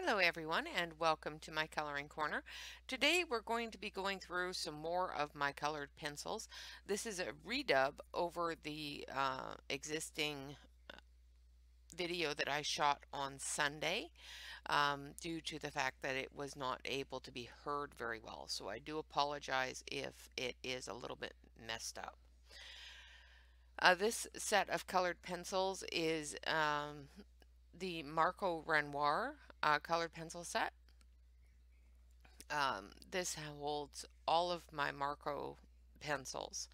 Hello everyone and welcome to my coloring corner. Today we're going to be going through some more of my colored pencils. This is a redub over the existing video that I shot on Sunday due to the fact that it was not able to be heard very well. So I do apologize if it is a little bit messed up. This set of colored pencils is the Marco Renoir colored pencil set. This holds all of my Marco pencils.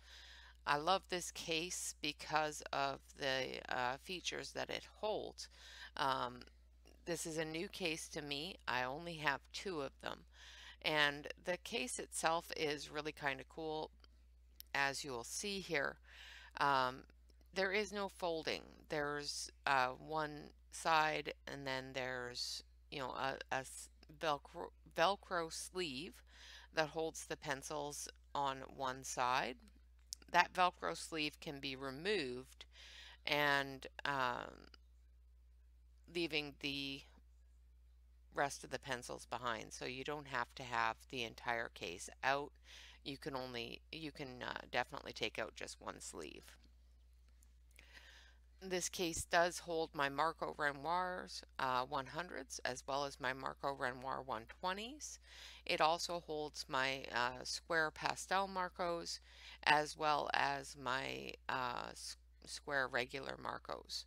I love this case because of the features that it holds. This is a new case to me. I only have two of them. And the case itself is really kind of cool, as you'll see here. There is no folding. There's one side and then there's, you know, a Velcro sleeve that holds the pencils on one side. That Velcro sleeve can be removed and leaving the rest of the pencils behind, so you don't have to have the entire case out. You can only, you can definitely take out just one sleeve. This case does hold my Marco Renoir's 100s as well as my Marco Renoir 120s. It also holds my square pastel Marcos as well as my square regular Marcos.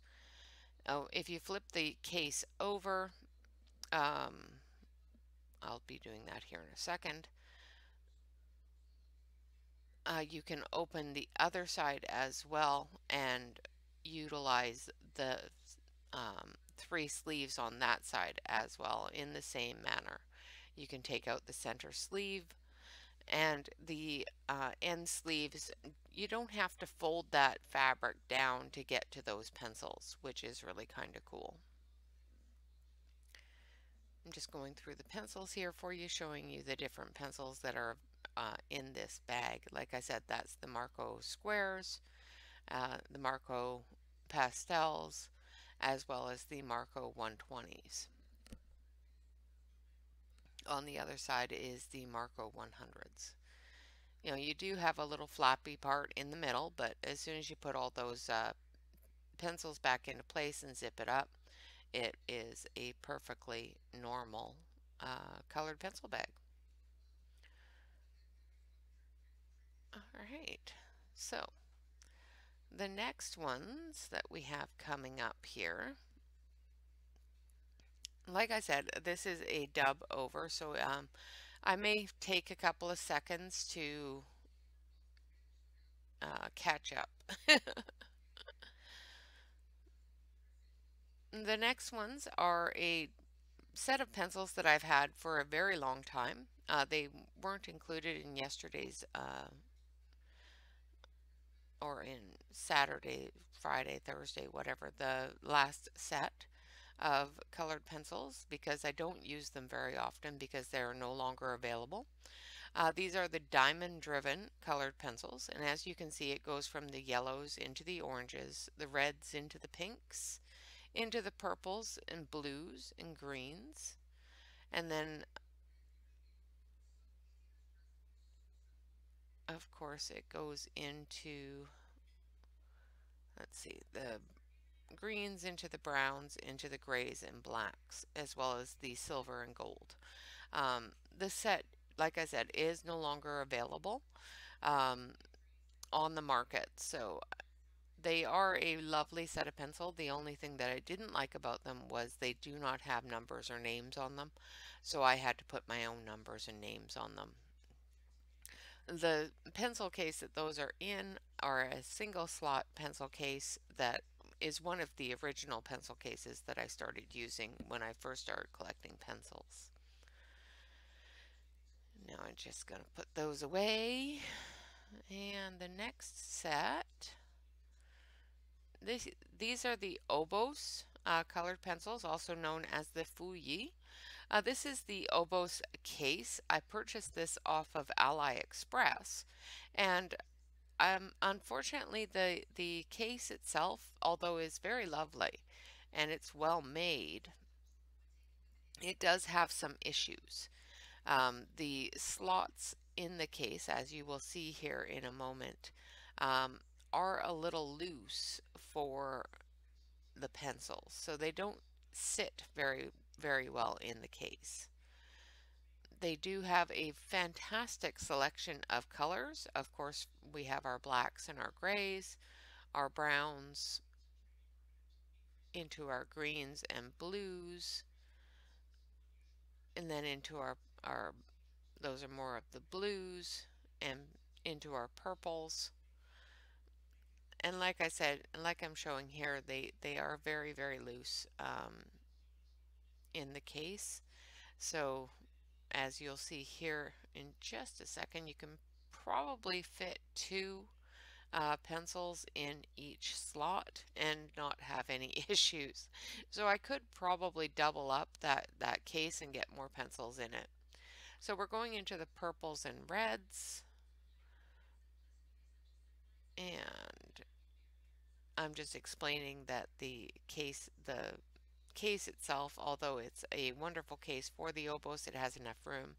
Oh, if you flip the case over, I'll be doing that here in a second. You can open the other side as well and utilize the three sleeves on that side as well in the same manner. You can take out the center sleeve and the end sleeves. You don't have to fold that fabric down to get to those pencils, which is really kind of cool. I'm just going through the pencils here for you, showing you the different pencils that are in this bag. Like I said, that's the Marco Squares, the Marco Pastels, as well as the Marco 120s. On the other side is the Marco 100s. You know, you do have a little floppy part in the middle, but as soon as you put all those pencils back into place and zip it up, it is a perfectly normal colored pencil bag. All right, so the next ones that we have coming up here, like I said, this is a dub over, so I may take a couple of seconds to catch up. The next ones are a set of pencils that I've had for a very long time. They weren't included in yesterday's or in Saturday, Friday, Thursday, whatever, the last set of colored pencils, because I don't use them very often because they're no longer available. These are the diamond driven colored pencils, and as you can see, it goes from the yellows into the oranges, the reds into the pinks, into the purples and blues and greens, and then of course it goes into, let's see, the greens, into the browns, into the grays and blacks, as well as the silver and gold. This set, like I said, is no longer available on the market, so they are a lovely set of pencil. The only thing that I didn't like about them was they do not have numbers or names on them, so I had to put my own numbers and names on them. The pencil case that those are in are a single slot pencil case that is one of the original pencil cases that I started using when I first started collecting pencils. Now I'm just going to put those away. And the next set, these are the Obos colored pencils, also known as the Fuyi. This is the Obos case. I purchased this off of AliExpress, and unfortunately the case itself, although is very lovely and it's well made, it does have some issues. The slots in the case, as you will see here in a moment, are a little loose for the pencils, so they don't sit very well in the case. They do have a fantastic selection of colors. Of course, we have our blacks and our grays, our browns, into our greens and blues, and then into our those are more of the blues, and into our purples. And like I said, like I'm showing here, they are very loose in the case. So as you'll see here in just a second, you can probably fit two pencils in each slot and not have any issues. So I could probably double up that case and get more pencils in it. So we're going into the purples and reds, and I'm just explaining that the case itself, although it's a wonderful case for the Obos, it has enough room.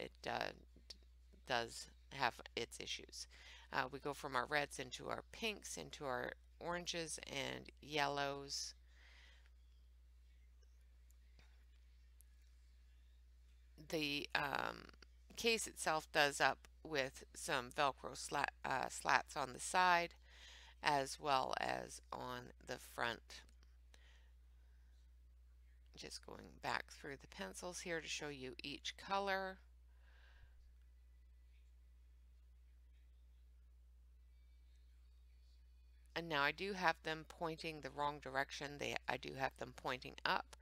It does have its issues. We go from our reds into our pinks, into our oranges and yellows. The case itself does up with some Velcro slats on the side as well as on the front. Just going back through the pencils here to show you each color. And now I do have them pointing the wrong direction. I do have them pointing up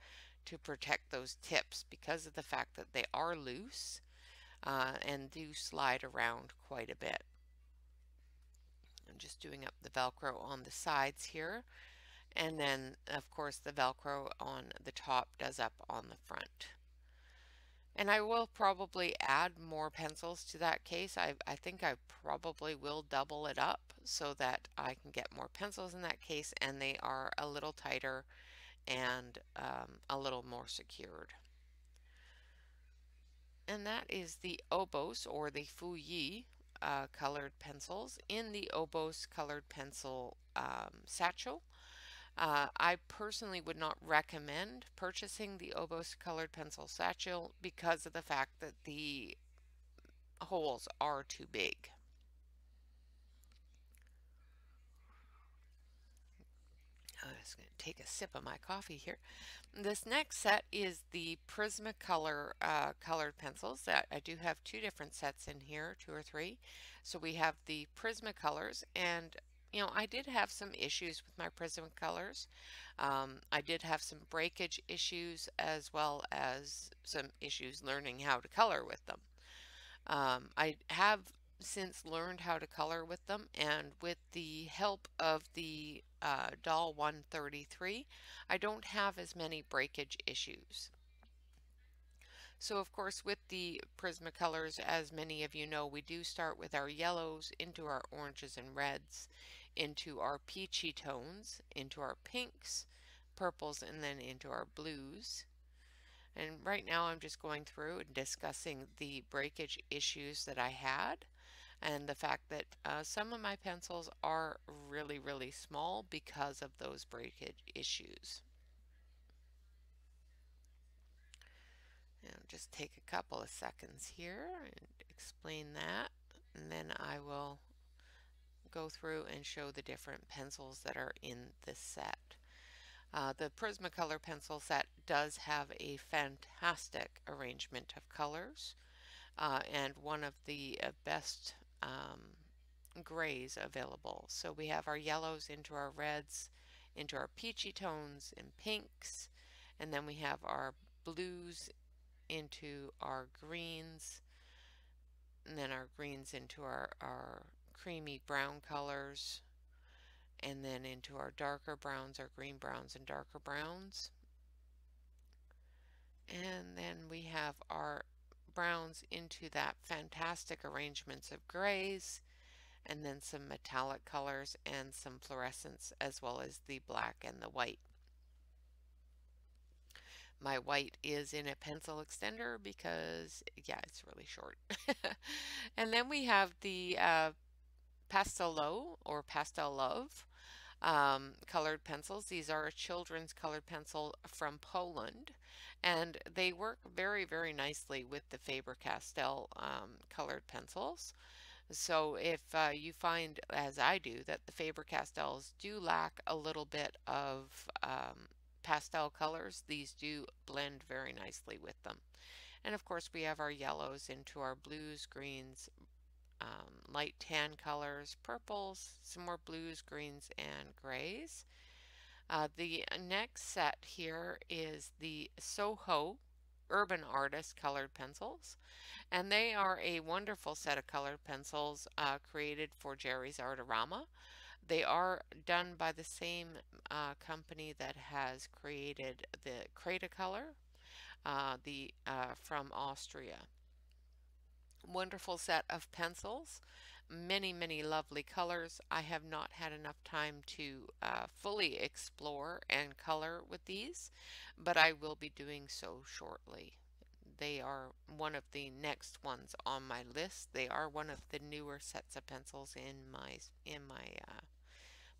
to protect those tips because of the fact that they are loose and do slide around quite a bit. I'm just doing up the Velcro on the sides here. And then, of course, the Velcro on the top does up on the front. And I will probably add more pencils to that case. I think I probably will double it up so that I can get more pencils in that case, and they are a little tighter and a little more secured. And that is the Obos, or the Fuyi colored pencils in the Obos colored pencil satchel. I personally would not recommend purchasing the Obos colored pencil satchel because of the fact that the holes are too big. I'm just going to take a sip of my coffee here. This next set is the Prismacolor colored pencils. That I do have two different sets in here, two or three. So we have the Prismacolors, and you know, I did have some issues with my Prismacolors. I did have some breakage issues as well as some issues learning how to color with them. I have since learned how to color with them, and with the help of the Doll 133, I don't have as many breakage issues. So of course, with the Prismacolors, as many of you know, we do start with our yellows, into our oranges and reds, into our peachy tones, into our pinks, purples, and then into our blues. And right now I'm just going through and discussing the breakage issues that I had, and the fact that some of my pencils are really small because of those breakage issues. And just take a couple of seconds here and explain that, and then I will go through and show the different pencils that are in this set. The Prismacolor pencil set does have a fantastic arrangement of colors, and one of the best grays available. So we have our yellows into our reds, into our peachy tones and pinks, and then we have our blues into our greens, and then our greens into our creamy brown colors, and then into our darker browns, our green browns and darker browns. And then we have our browns into that fantastic arrangements of grays, and then some metallic colors and some fluorescents, as well as the black and the white. My white is in a pencil extender because, yeah, it's really short. And then we have the Pastelo or Pastel Love colored pencils. These are a children's colored pencil from Poland, and they work very, very nicely with the Faber-Castell colored pencils. So if you find, as I do, that the Faber-Castells do lack a little bit of pastel colors, these do blend very nicely with them. And of course we have our yellows into our blues, greens, light tan colors, purples, some more blues, greens, and grays. The next set here is the Soho Urban Artist colored pencils, and they are a wonderful set of colored pencils created for Jerry's Artorama. They are done by the same company that has created the Cretacolor from Austria. Wonderful set of pencils, many, many lovely colors. I have not had enough time to fully explore and color with these, but I will be doing so shortly. They are one of the next ones on my list. They are one of the newer sets of pencils in my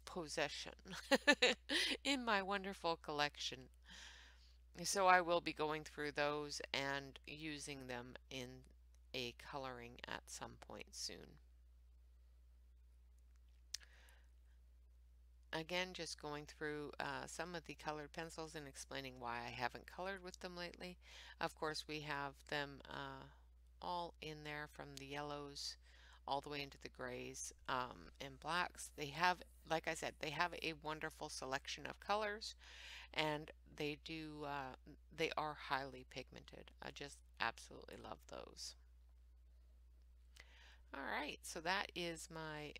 possession, in my wonderful collection. So I will be going through those and using them in a coloring at some point soon. Again, just going through some of the colored pencils and explaining why I haven't colored with them lately. Of course, we have them all in there, from the yellows all the way into the grays and blacks. They have, like I said, they have a wonderful selection of colors, and they do, they are highly pigmented. I just absolutely love those. All right, so that is my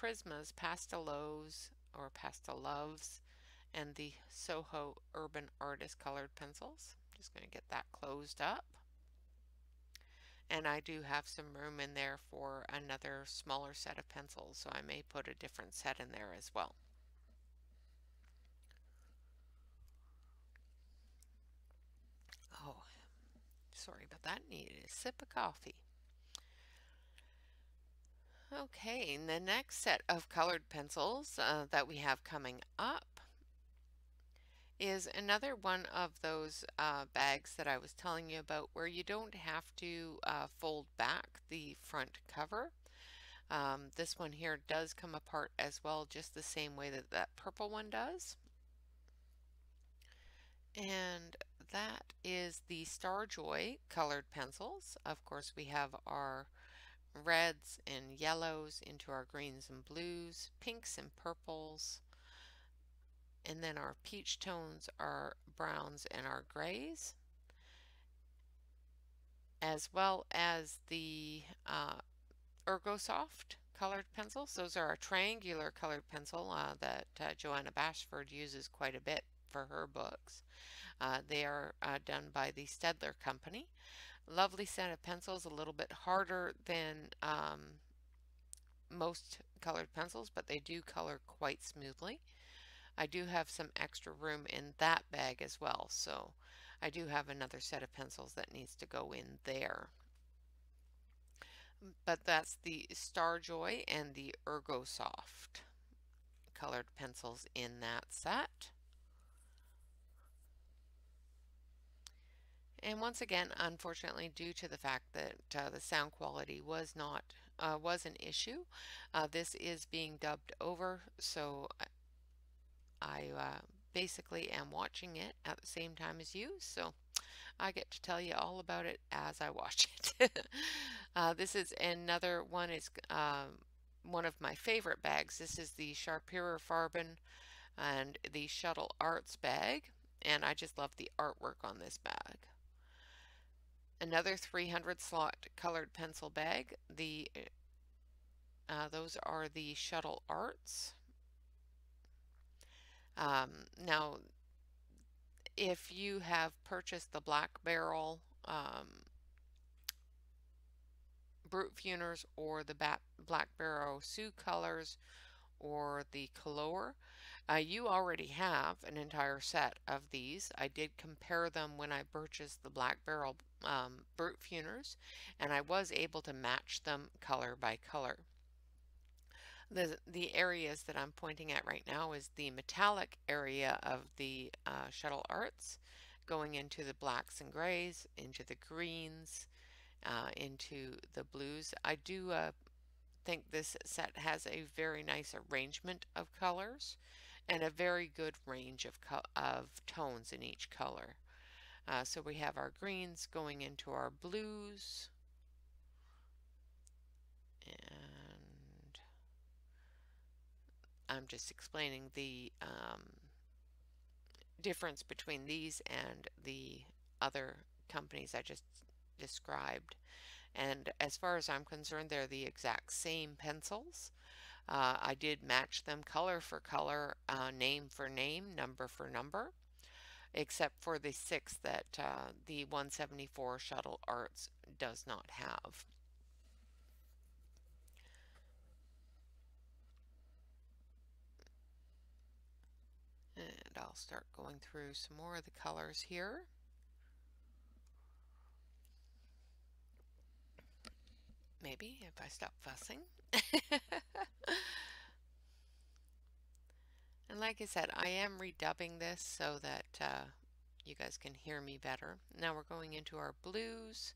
Prismas, Pastelos or Pastel Loves, and the Soho Urban Artist colored pencils. Just going to get that closed up. And I do have some room in there for another smaller set of pencils, so I may put a different set in there as well. Oh, sorry about that. Needed a sip of coffee. Okay, and the next set of colored pencils that we have coming up is another one of those bags that I was telling you about, where you don't have to fold back the front cover. This one here does come apart as well, just the same way that that purple one does. And that is the Starjoy colored pencils. Of course, we have our reds and yellows into our greens and blues, pinks and purples, and then our peach tones, our browns, and our grays, as well as the Ergosoft colored pencils. Those are a triangular colored pencil that Joanna Bashford uses quite a bit for her books. They are done by the Staedtler company. Lovely set of pencils, a little bit harder than most colored pencils, but they do color quite smoothly. I do have some extra room in that bag as well, so I do have another set of pencils that needs to go in there. But that's the Starjoy and the Ergosoft colored pencils in that set. And once again, unfortunately, due to the fact that the sound quality was not was an issue, this is being dubbed over, so I basically am watching it at the same time as you, so I get to tell you all about it as I watch it. This is another one, is one of my favorite bags. This is the Schpirer Farben and the Shuttle Arts bag, and I just love the artwork on this bag. Another 300 slot colored pencil bag. The those are the Shuttle Arts. Now, if you have purchased the Black Barrel, Brutfuners, or the Black Barrel Sioux Colors, or the Color, You already have an entire set of these. I did compare them when I purchased the Black Barrel Brutfuners, and I was able to match them color by color. The areas that I'm pointing at right now is the metallic area of the Shuttle Arts, going into the blacks and grays, into the greens, into the blues. I do think this set has a very nice arrangement of colors and a very good range of tones in each color. So we have our greens going into our blues, and I'm just explaining the difference between these and the other companies I just described. And as far as I'm concerned, they're the exact same pencils. I did match them color for color, name for name, number for number, except for the six that the 174 Shuttle Arts does not have. And I'll start going through some more of the colors here. Maybe if I stop fussing. And like I said, I am redubbing this so that you guys can hear me better. Now we're going into our blues.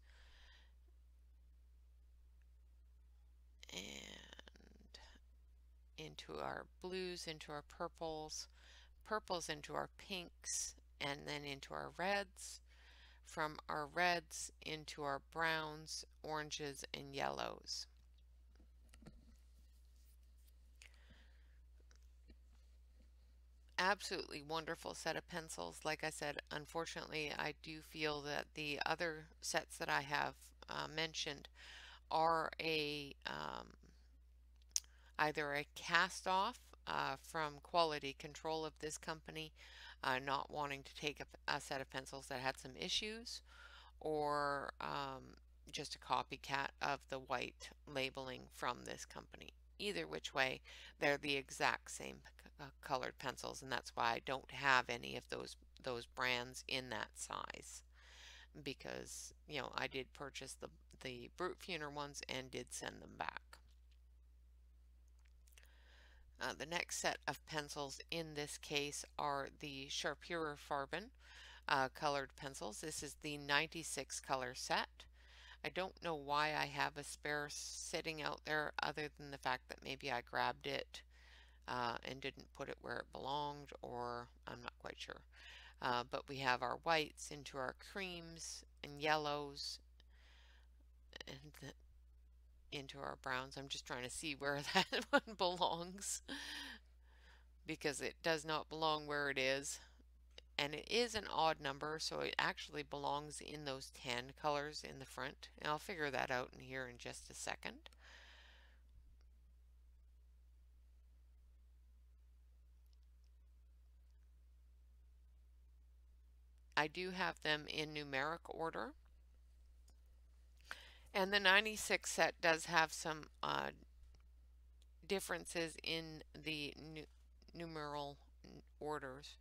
And into our blues, into our purples. Purples into our pinks, and then into our reds. From our reds into our browns, oranges, and yellows. Absolutely wonderful set of pencils. Like I said, unfortunately, I do feel that the other sets that I have mentioned are a either a cast off from quality control of this company not wanting to take a set of pencils that had some issues, or just a copycat of the white labeling from this company. Either which way, they're the exact same colored pencils, and that's why I don't have any of those brands in that size, because, you know, I did purchase the Brutfuner ones and did send them back. The next set of pencils in this case are the Schpirer Farben colored pencils. This is the 96 color set. I don't know why I have a spare sitting out there, other than the fact that maybe I grabbed it and didn't put it where it belonged, or I'm not quite sure. But we have our whites into our creams and yellows, and into our browns. I'm just trying to see where that one belongs, because it does not belong where it is, and it is an odd number, so it actually belongs in those tan colors in the front, and I'll figure that out in here in just a second. I do have them in numeric order. And the 96 set does have some differences in the numeral orders.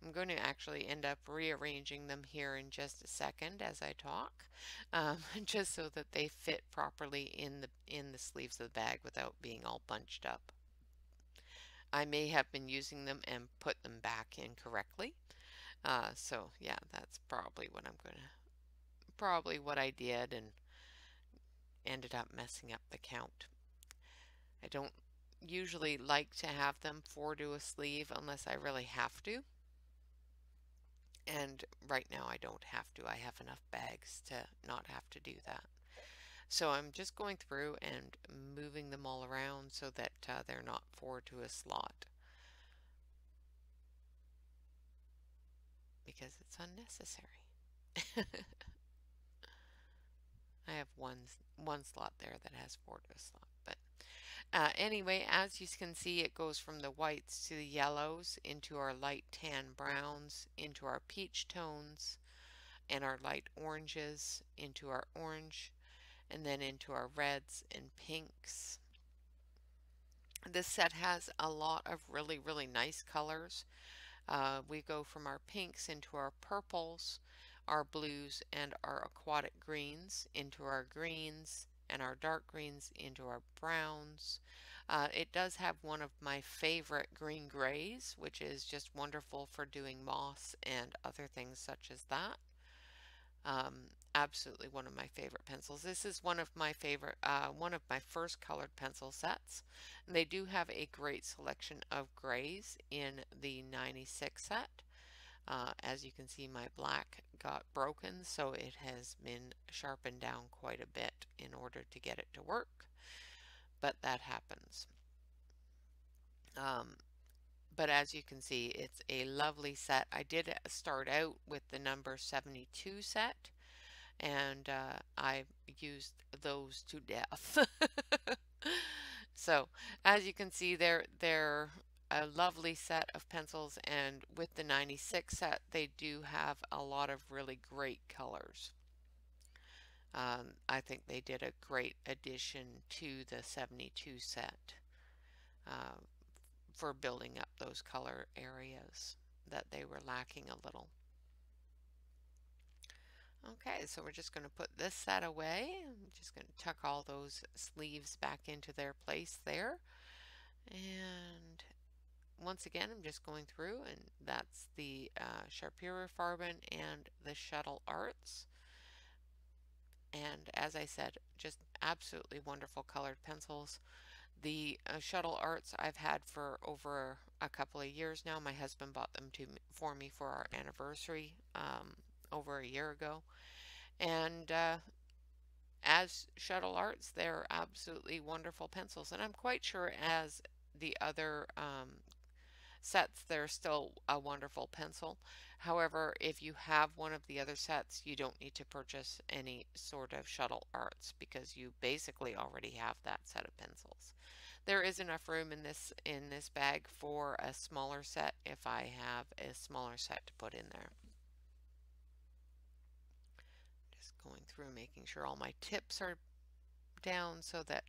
I'm going to actually end up rearranging them here in just a second as I talk, just so that they fit properly in the sleeves of the bag without being all bunched up. I may have been using them and put them back incorrectly. So yeah, that's probably what I'm gonna, probably what I did, and ended up messing up the count. I don't usually like to have them four to a sleeve unless I really have to, and right now I don't have to. I have enough bags to not have to do that. So I'm just going through and moving them all around so that they're not four to a slot, because it's unnecessary. I have one slot there that has four to a slot, but anyway, as you can see, it goes from the whites to the yellows, into our light tan browns, into our peach tones, and our light oranges, into our orange, and then into our reds and pinks, This set has a lot of really, really nice colors. We go from our pinks into our purples, our blues and our aquatic greens, into our greens and our dark greens, into our browns. It does have one of my favorite green grays, which is just wonderful for doing moss and other things such as that. Absolutely one of my favorite pencils. This is one of my favorite, one of my first colored pencil sets. And they do have a great selection of grays in the 96 set. As you can see, my black got broken, so it has been sharpened down quite a bit in order to get it to work, but that happens. But as you can see, it's a lovely set. I did start out with the number 72 set, and I used those to death. So as you can see, they're a lovely set of pencils, and with the 96 set, they do have a lot of really great colors. I think they did a great addition to the 72 set for building up those color areas that they were lacking a little. Okay, so we're just going to put this set away. I'm just going to tuck all those sleeves back into their place there. And once again, I'm just going through, and that's the Schpirer Farben and the Shuttle Arts. And as I said, just absolutely wonderful colored pencils. The Shuttle Arts I've had for over a couple of years now. My husband bought them for me for our anniversary over a year ago. And as Shuttle Arts, they're absolutely wonderful pencils. And I'm quite sure as the other sets, they're still a wonderful pencil. However, if you have one of the other sets, you don't need to purchase any sort of Shuttle Arts because you basically already have that set of pencils. There is enough room in this bag for a smaller set if I have a smaller set to put in there. Just going through, making sure all my tips are down so that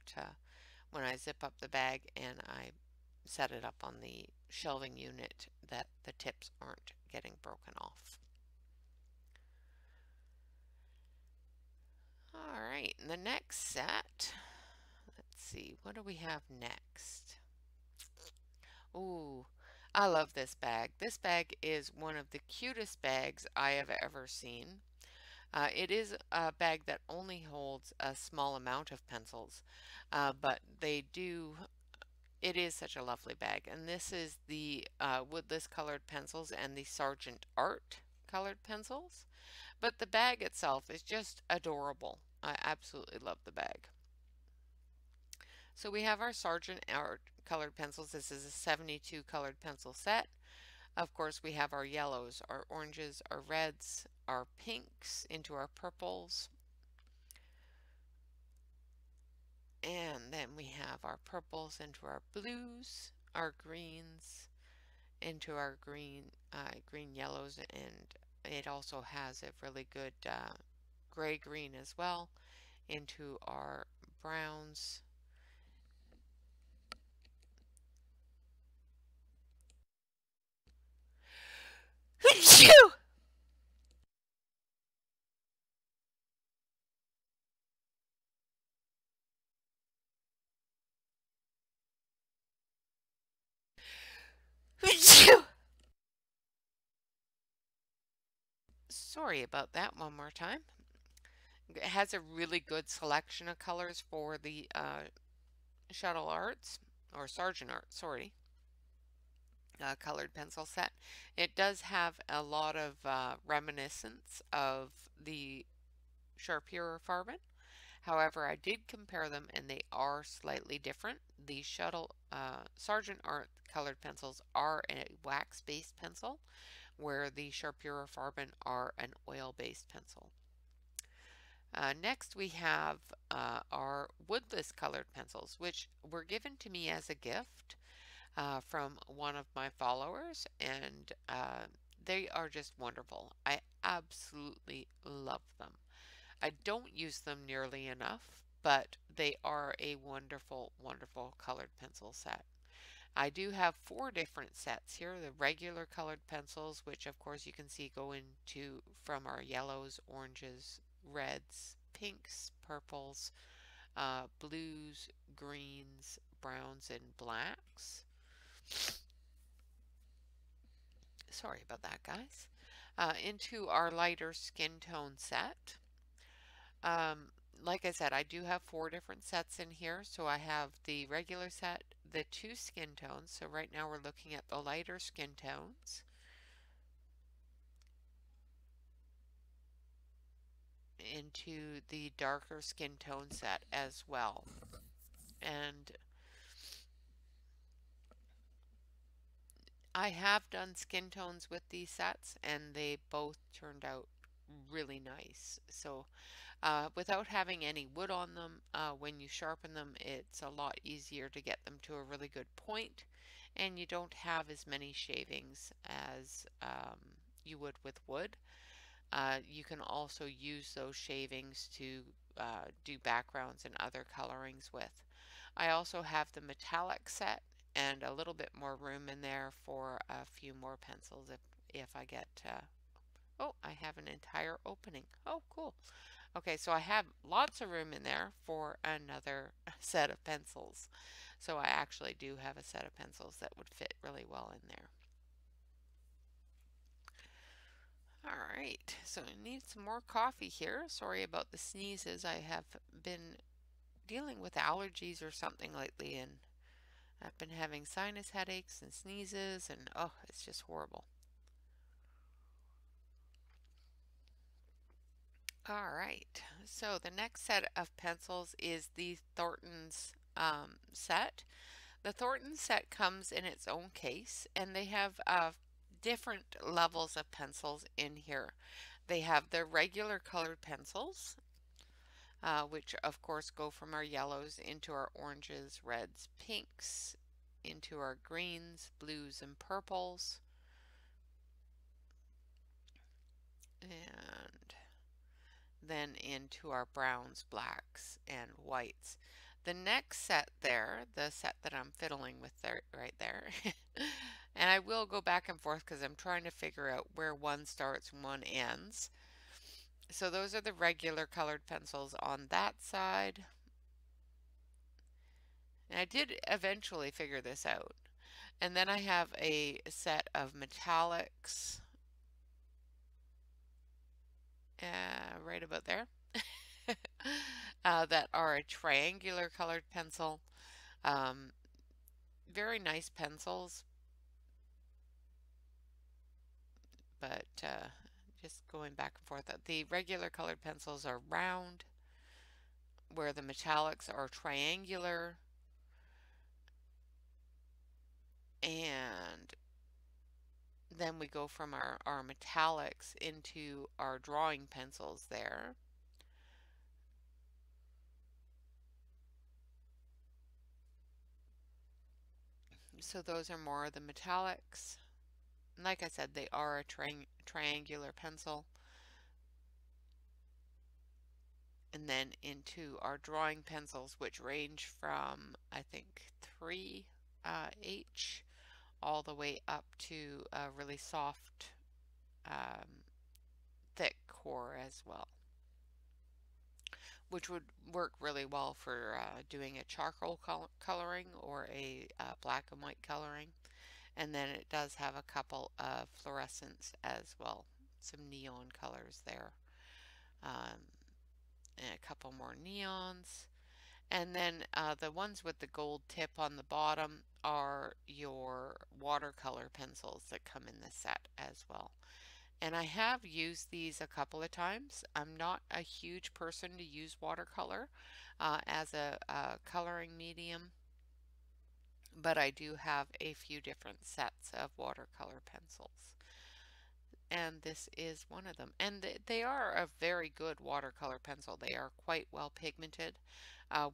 when I zip up the bag and I set it up on the shelving unit, that the tips aren't getting broken off. All right, and the next set, let's see, what do we have next? Ooh, I love this bag. This bag is one of the cutest bags I have ever seen. It is a bag that only holds a small amount of pencils, but they do. It is such a lovely bag, and this is the Woodless colored pencils and the Sergeant Art colored pencils. But the bag itself is just adorable. I absolutely love the bag. So we have our Sergeant Art colored pencils. This is a 72 colored pencil set. Of course, we have our yellows, our oranges, our reds, our pinks, into our purples. And then we have our purples into our blues, our greens into our green yellows, and it also has a really good gray green as well, into our browns. Sorry about that one more time. It has a really good selection of colors for the Shuttle Arts, or Sergeant Art, sorry, colored pencil set. It does have a lot of reminiscence of the Schpirer Farben. However, I did compare them, and they are slightly different. The Sergeant Art colored pencils are a wax-based pencil, where the Schpirer Farben are an oil-based pencil. Next we have our Woodless colored pencils, which were given to me as a gift from one of my followers, and they are just wonderful. I absolutely love them. I don't use them nearly enough, but they are a wonderful, wonderful colored pencil set. I do have four different sets here, the regular colored pencils, which of course you can see go into from our yellows, oranges, reds, pinks, purples, blues, greens, browns, and blacks. Sorry about that, guys. Into our lighter skin tone set. Like I said, I do have four different sets in here. So I have the regular set, the two skin tones. So right now we're looking at the lighter skin tones. Into the darker skin tone set as well. And I have done skin tones with these sets and they both turned out really nice. So without having any wood on them, when you sharpen them, it's a lot easier to get them to a really good point, and you don't have as many shavings as you would with wood. You can also use those shavings to do backgrounds and other colorings with. I also have the metallic set and a little bit more room in there for a few more pencils if I get oh, I have an entire opening. Oh, cool. Okay, so I have lots of room in there for another set of pencils. So I actually do have a set of pencils that would fit really well in there. All right, so I need some more coffee here. Sorry about the sneezes. I have been dealing with allergies or something lately, and I've been having sinus headaches and sneezes, and oh, it's just horrible. All right, so the next set of pencils is the Thornton's set. The Thornton's set comes in its own case, and they have different levels of pencils in here. They have the regular colored pencils, which of course go from our yellows into our oranges, reds, pinks, into our greens, blues, and purples. And then into our browns, blacks, and whites. The next set there, the set that I'm fiddling with there, right there, and I will go back and forth because I'm trying to figure out where one starts and one ends. So those are the regular colored pencils on that side. And I did eventually figure this out. And then I have a set of metallics. Right about there, that are a triangular colored pencil. Very nice pencils, but just going back and forth. The regular colored pencils are round, where the metallics are triangular, and then we go from our metallics into our drawing pencils there. So those are more of the metallics. And like I said, they are a triangular pencil. And then into our drawing pencils, which range from, I think, 3H. All the way up to a really soft, thick core as well, which would work really well for doing a charcoal coloring or a black and white coloring. And then it does have a couple of fluorescents as well, some neon colors there, and a couple more neons. And then the ones with the gold tip on the bottom are your watercolor pencils that come in this set as well. And I have used these a couple of times. I'm not a huge person to use watercolor as a coloring medium, but I do have a few different sets of watercolor pencils. And this is one of them. And they are a very good watercolor pencil. They are quite well pigmented.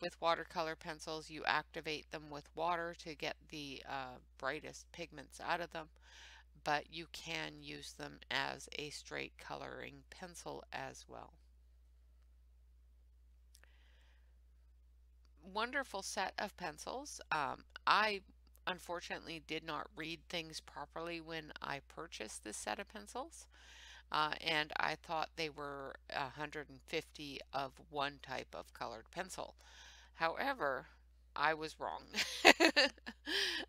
With watercolor pencils, you activate them with water to get the brightest pigments out of them, but you can use them as a straight coloring pencil as well. wonderful set of pencils. I unfortunately did not read things properly when I purchased this set of pencils, and I thought they were 150 of one type of colored pencil. However, I was wrong.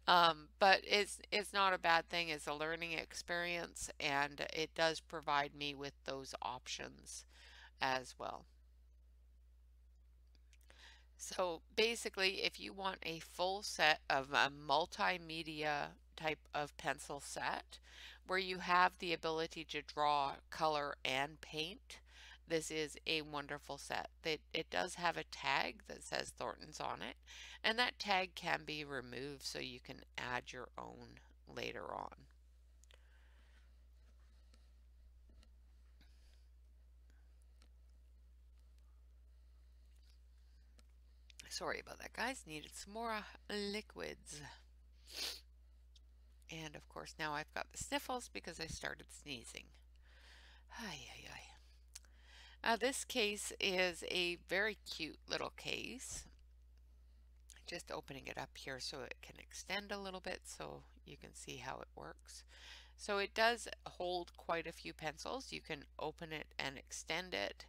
But it's not a bad thing. It's a learning experience, and it does provide me with those options as well. So basically, if you want a full set of a multimedia type of pencil set where you have the ability to draw, color, and paint, this is a wonderful set. It does have a tag that says Thornton's on it, and that tag can be removed so you can add your own later on. Sorry about that, guys. Needed some more liquids. And of course, now I've got the sniffles because I started sneezing. Ay, ay, ay. This case is a very cute little case. Just opening it up here so it can extend a little bit so you can see how it works. So it does hold quite a few pencils. You can open it and extend it,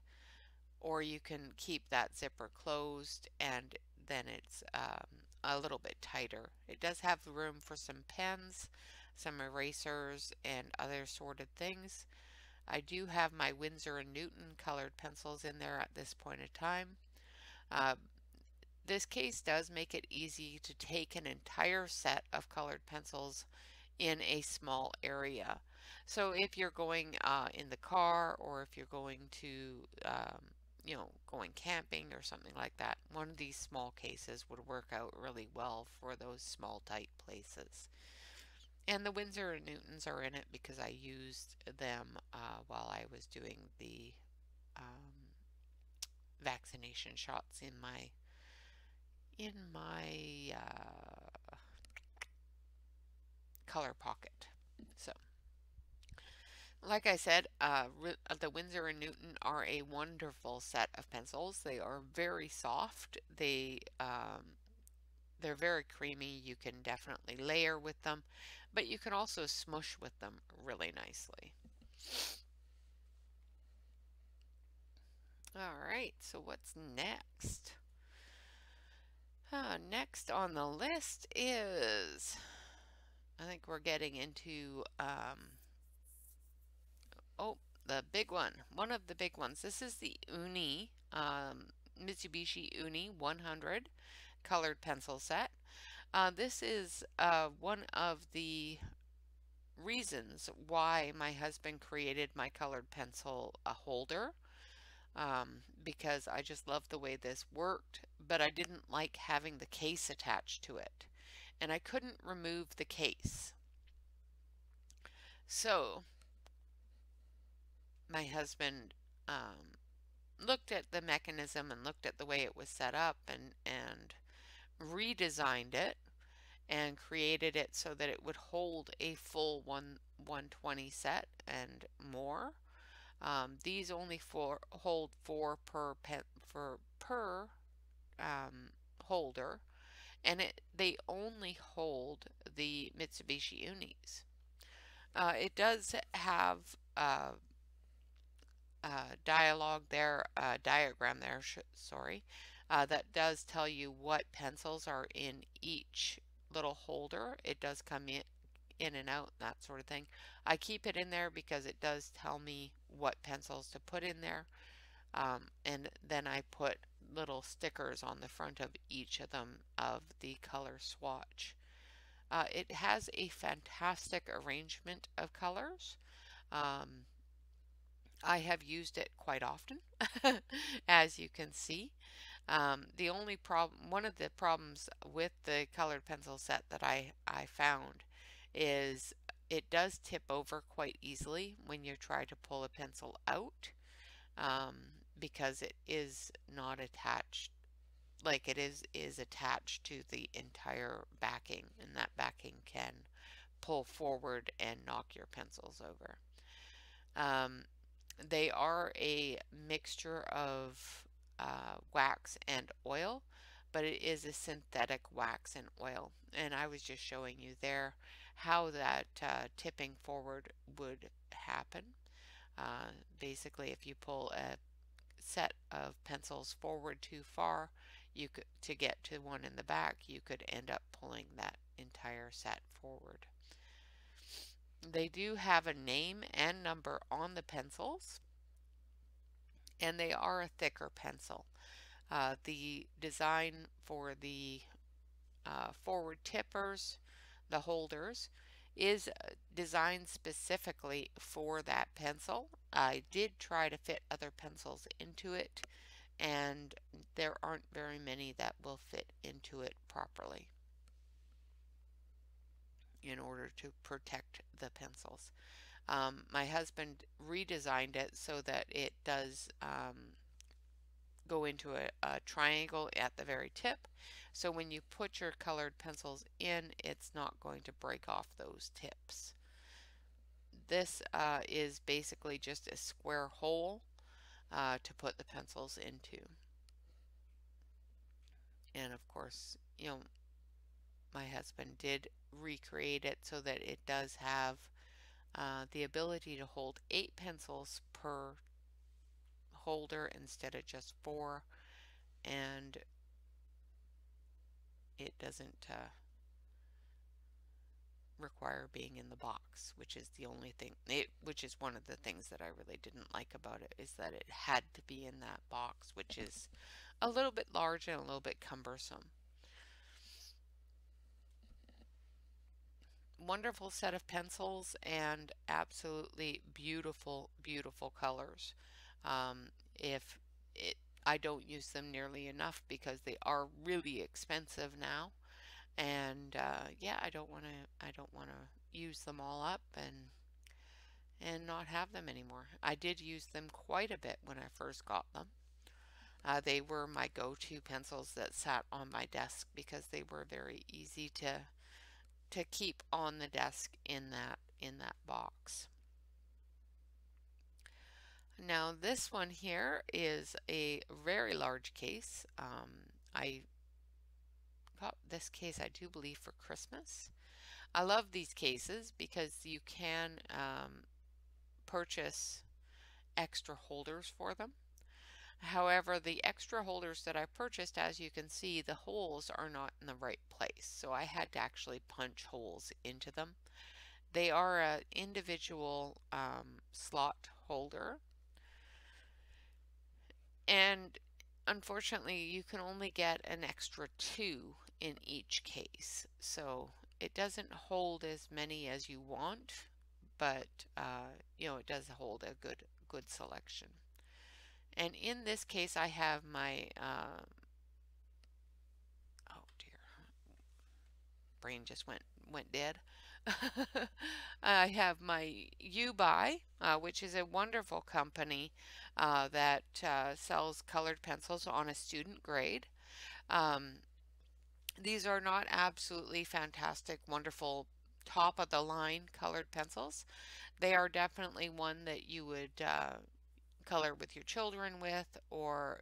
or you can keep that zipper closed and then it's a little bit tighter. It does have room for some pens, some erasers, and other sorted things. I do have my Winsor & Newton colored pencils in there at this point of time. This case does make it easy to take an entire set of colored pencils in a small area. So if you're going in the car, or if you're going to, you know, going camping or something like that, one of these small cases would work out really well for those small, tight places. And the Winsor & Newtons are in it because I used them while I was doing the vaccination shots in my Color Pocket. So, like I said, the Winsor & Newton are a wonderful set of pencils. They are very soft. They they're very creamy. You can definitely layer with them, but you can also smush with them really nicely. All right, so what's next? Next on the list is, I think we're getting into, oh, the big one. One of the big ones. This is the Uni, Mitsubishi Uni 100. Colored pencil set. This is one of the reasons why my husband created my colored pencil holder, because I just love the way this worked, but I didn't like having the case attached to it, and I couldn't remove the case. So my husband looked at the mechanism and looked at the way it was set up, and redesigned it and created it so that it would hold a full 120 set and more. These only hold four per holder, and they only hold the Mitsubishi Unis. It does have dialogue there, diagram there, that does tell you what pencils are in each little holder. It does come in and out, that sort of thing. I keep it in there because it does tell me what pencils to put in there, and then I put little stickers on the front of each of them of the color swatch. It has a fantastic arrangement of colors. I have used it quite often, as you can see. The only problem, one of the problems with the colored pencil set that I found is it does tip over quite easily when you try to pull a pencil out, because it is not attached, like it is attached to the entire backing, and that backing can pull forward and knock your pencils over. They are a mixture of wax and oil, but it is a synthetic wax and oil. And I was just showing you there how that tipping forward would happen. Basically, if you pull a set of pencils forward too far, you could, to get to one in the back, you could end up pulling that entire set forward. They do have a name and number on the pencils, and they are a thicker pencil. The design for the forward tippers, the holders, is designed specifically for that pencil. I did try to fit other pencils into it, and there aren't very many that will fit into it properly in order to protect the pencils. My husband redesigned it so that it does go into a triangle at the very tip, so when you put your colored pencils in, it's not going to break off those tips. This is basically just a square hole to put the pencils into. And of course, you know, my husband did recreate it so that it does have the ability to hold 8 pencils per holder instead of just 4, and it doesn't require being in the box, which is the only thing, which is one of the things that I really didn't like about it, is that it had to be in that box, which is a little bit large and a little bit cumbersome. Wonderful set of pencils and absolutely beautiful, beautiful colors. I don't use them nearly enough because they are really expensive now, and yeah, I don't want to use them all up and not have them anymore. I did use them quite a bit when I first got them. They were my go-to pencils that sat on my desk because they were very easy to keep on the desk in that box. Now this one here is a very large case. I got this case, I do believe, for Christmas. I love these cases because you can purchase extra holders for them. However, the extra holders that I purchased, as you can see, the holes are not in the right place, so I had to actually punch holes into them. They are an individual slot holder, and unfortunately you can only get an extra 2 in each case, so it doesn't hold as many as you want, but you know, it does hold a good selection. And in this case I have my oh dear, brain just went dead. I have my Ubuy, which is a wonderful company that sells colored pencils on a student grade. These are not absolutely fantastic, wonderful, top of the line colored pencils. They are definitely one that you would color with your children with, or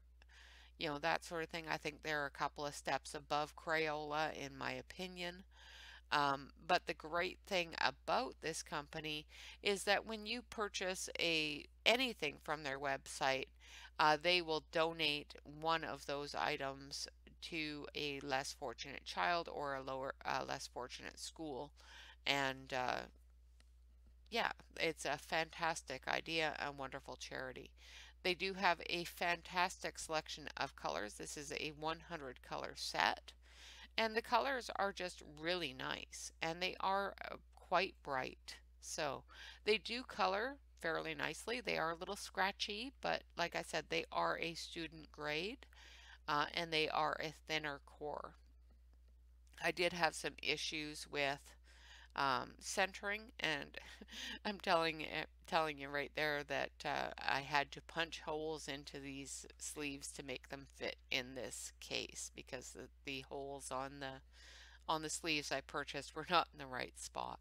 you know, that sort of thing. I think they're a couple of steps above Crayola in my opinion. But the great thing about this company is that when you purchase anything from their website, they will donate one of those items to a less fortunate child or a less fortunate school. And yeah, it's a fantastic idea, a wonderful charity. They do have a fantastic selection of colors. This is a 100 color set. And the colors are just really nice, and they are quite bright, so they do color fairly nicely. They are a little scratchy, but like I said, they are a student grade, and they are a thinner core. I did have some issues with centering, and I'm telling you right there that I had to punch holes into these sleeves to make them fit in this case, because the holes on the sleeves I purchased were not in the right spot.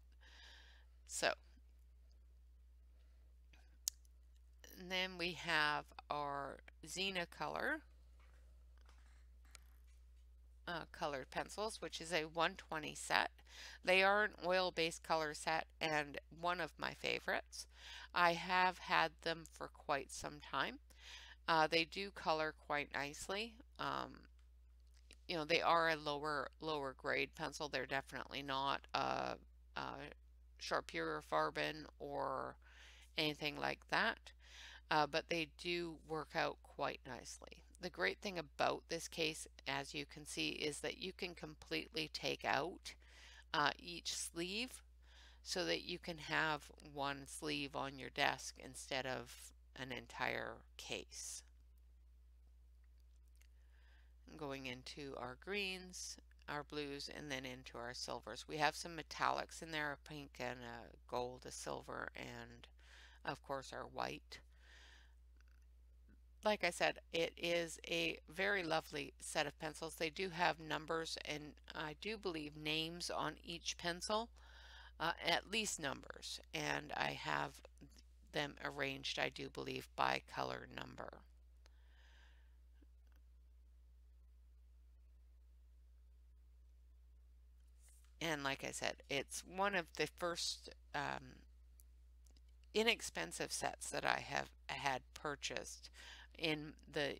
So, and then we have our Xenacolor. colored pencils, which is a 120 set. They are an oil-based color set and one of my favorites. I have had them for quite some time. They do color quite nicely. You know, they are a lower grade pencil. They're definitely not a Schpirer Farben or anything like that, but they do work out quite nicely. The great thing about this case, as you can see, is that you can completely take out each sleeve so that you can have one sleeve on your desk instead of an entire case. Going into our greens, our blues, and then into our silvers. We have some metallics in there, a pink and a gold, a silver, and of course our white. Like I said, it is a very lovely set of pencils. They do have numbers and I do believe names on each pencil, at least numbers, and I have them arranged, I do believe, by color number. And like I said, it's one of the first inexpensive sets that I have had purchased in the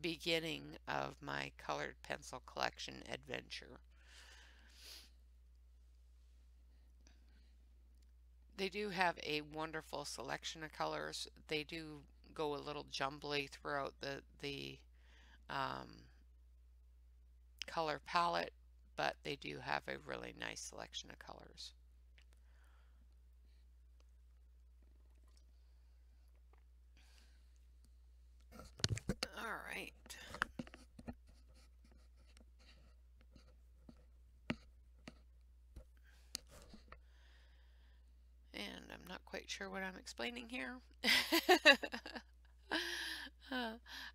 beginning of my colored pencil collection adventure. They do have a wonderful selection of colors. They do go a little jumbly throughout the color palette, but they do have a really nice selection of colors. All right. And I'm not quite sure what I'm explaining here.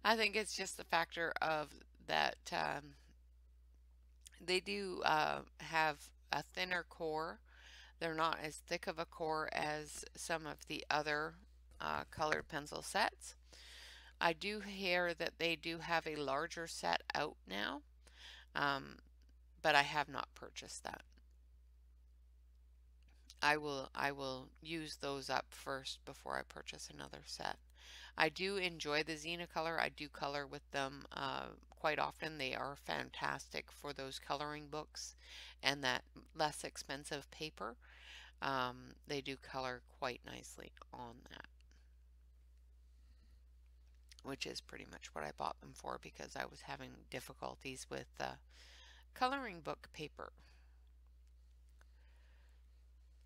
I think it's just the factor of that they do have a thinner core. They're not as thick of a core as some of the other colored pencil sets. I do hear that they do have a larger set out now, but I have not purchased that. I will use those up first before I purchase another set. I do enjoy the Xenacolor. I do color with them quite often. They are fantastic for those coloring books and that less expensive paper. They do color quite nicely on that, which is pretty much what I bought them for because I was having difficulties with coloring book paper.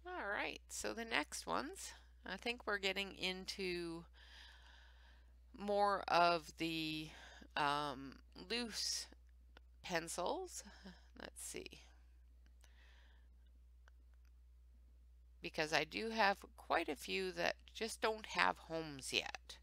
All right, so the next ones, I think we're getting into more of the loose pencils. Let's see. Because I do have quite a few that just don't have homes yet.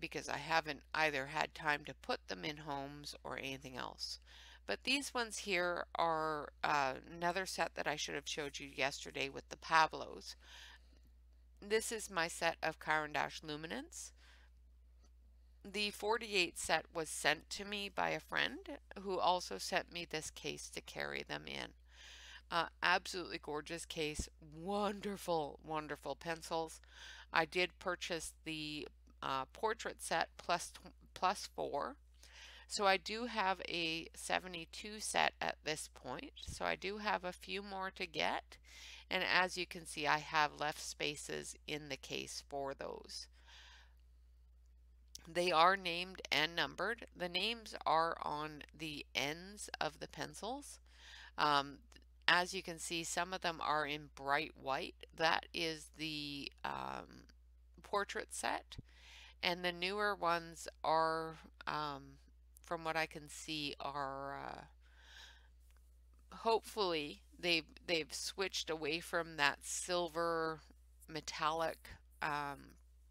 Because I haven't either had time to put them in homes or anything else. But these ones here are another set that I should have showed you yesterday with the Pablos. This is my set of Caran d'Ache Luminance. The 48 set was sent to me by a friend who also sent me this case to carry them in. Absolutely gorgeous case, wonderful pencils. I did purchase the portrait set plus 4, so I do have a 72 set at this point, so I do have a few more to get, and as you can see I have left spaces in the case for those. They are named and numbered. The names are on the ends of the pencils. As you can see, some of them are in bright white. That is the portrait set. And the newer ones are, from what I can see, are hopefully they've switched away from that silver metallic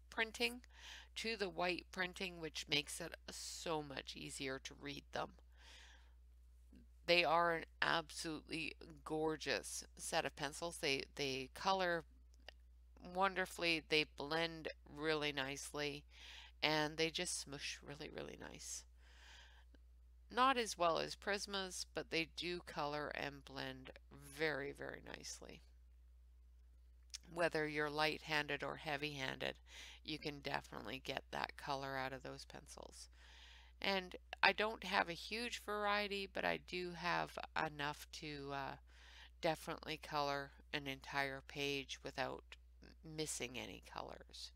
printing to the white printing, which makes it so much easier to read them. They are an absolutely gorgeous set of pencils. They color wonderfully, they blend really nicely, and they just smoosh really nice. Not as well as Prismas, but they do color and blend very, very nicely. Whether you're light-handed or heavy-handed, you can definitely get that color out of those pencils. And I don't have a huge variety, but I do have enough to definitely color an entire page without missing any colors.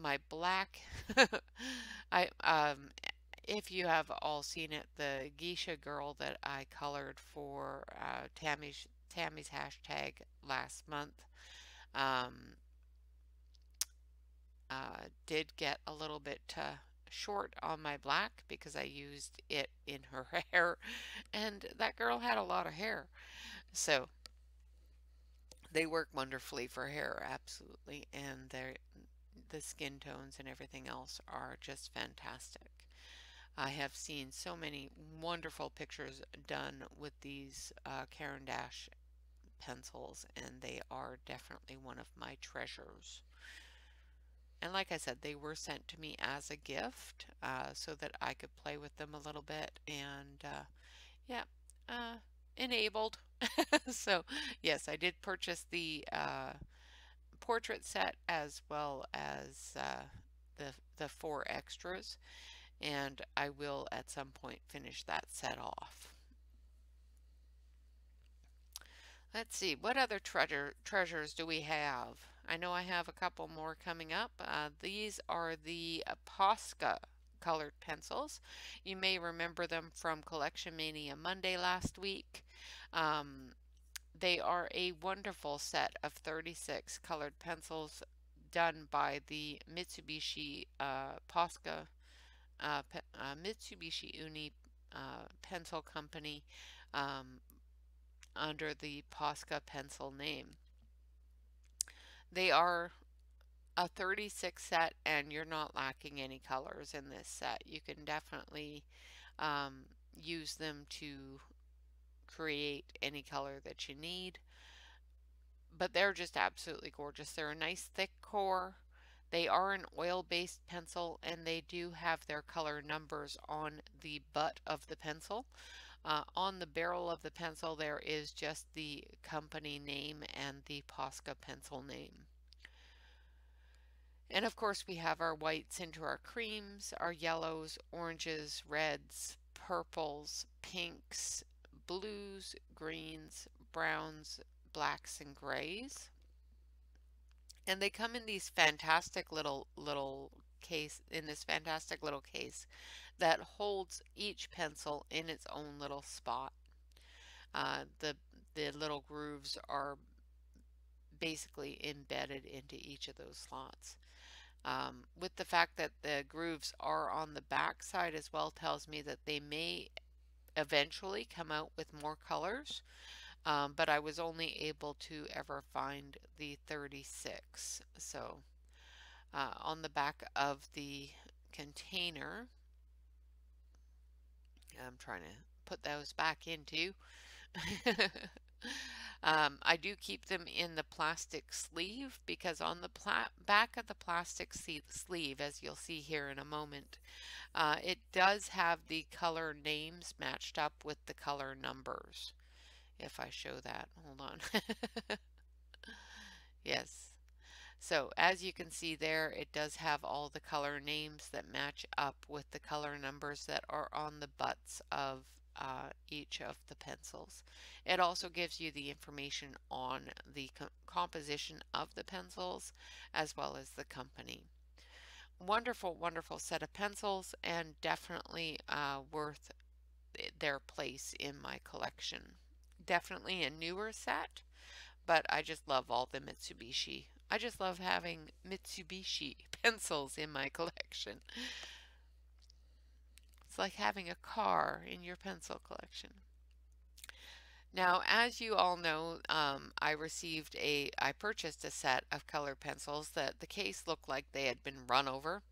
My black, if you have all seen it, the geisha girl that I colored for Tammy's hashtag last month did get a little bit short on my black because I used it in her hair, and that girl had a lot of hair. So they work wonderfully for hair, absolutely, and the skin tones and everything else are just fantastic. I have seen so many wonderful pictures done with these Caran d'Ache pencils, and they are definitely one of my treasures. And like I said, they were sent to me as a gift so that I could play with them a little bit and enabled. So yes, I did purchase the portrait set as well as the four extras, and I will at some point finish that set off. Let's see, what other treasures do we have? I know I have a couple more coming up. These are the Posca colored pencils. You may remember them from Collection Mania Monday last week. They are a wonderful set of 36 colored pencils done by the Mitsubishi Mitsubishi Uni pencil company under the Posca pencil name. They are a 36 set, and you're not lacking any colors in this set. You can definitely use them to create any color that you need, but they're just absolutely gorgeous. They're a nice thick core. They are an oil-based pencil, and they do have their color numbers on the butt of the pencil. On the barrel of the pencil, there is just the company name and the Posca pencil name. And of course, we have our whites into our creams, our yellows, oranges, reds, purples, pinks, blues, greens, browns, blacks, and grays. And they come in these fantastic little case, in this fantastic little case that holds each pencil in its own little spot. The little grooves are basically embedded into each of those slots. With the fact that the grooves are on the back side as well tells me that they may eventually come out with more colors. But I was only able to ever find the 36. So on the back of the container, I'm trying to put those back into. I do keep them in the plastic sleeve because on the back of the plastic sleeve, as you'll see here in a moment, it does have the color names matched up with the color numbers. If I show that, hold on. Yes. So as you can see there, it does have all the color names that match up with the color numbers that are on the butts of each of the pencils. It also gives you the information on the composition of the pencils as well as the company. Wonderful, wonderful set of pencils, and definitely worth their place in my collection. Definitely a newer set, but I just love all the Mitsubishi. I just love having Mitsubishi pencils in my collection. It's like having a car in your pencil collection. Now, as you all know, I purchased a set of colored pencils that the case looked like they had been run over.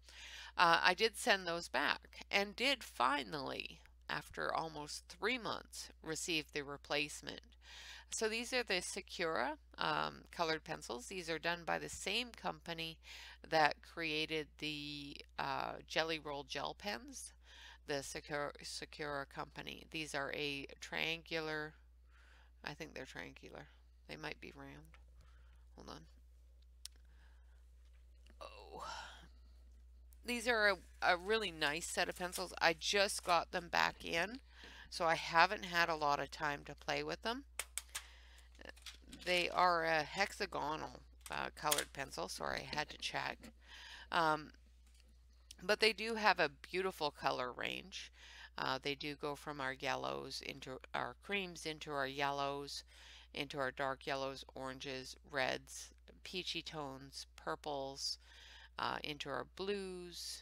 I did send those back and did finally, after almost 3 months, received the replacement. So these are the Secura colored pencils. These are done by the same company that created the Jelly Roll gel pens. the Secura company. These are a triangular, I think they're triangular. They might be round. Hold on. Oh. These are a really nice set of pencils. I just got them back in, so I haven't had a lot of time to play with them. They are a hexagonal colored pencil. Sorry, I had to check. But they do have a beautiful color range. They do go from our yellows into our creams, into our yellows, into our dark yellows, oranges, reds, peachy tones, purples, into our blues,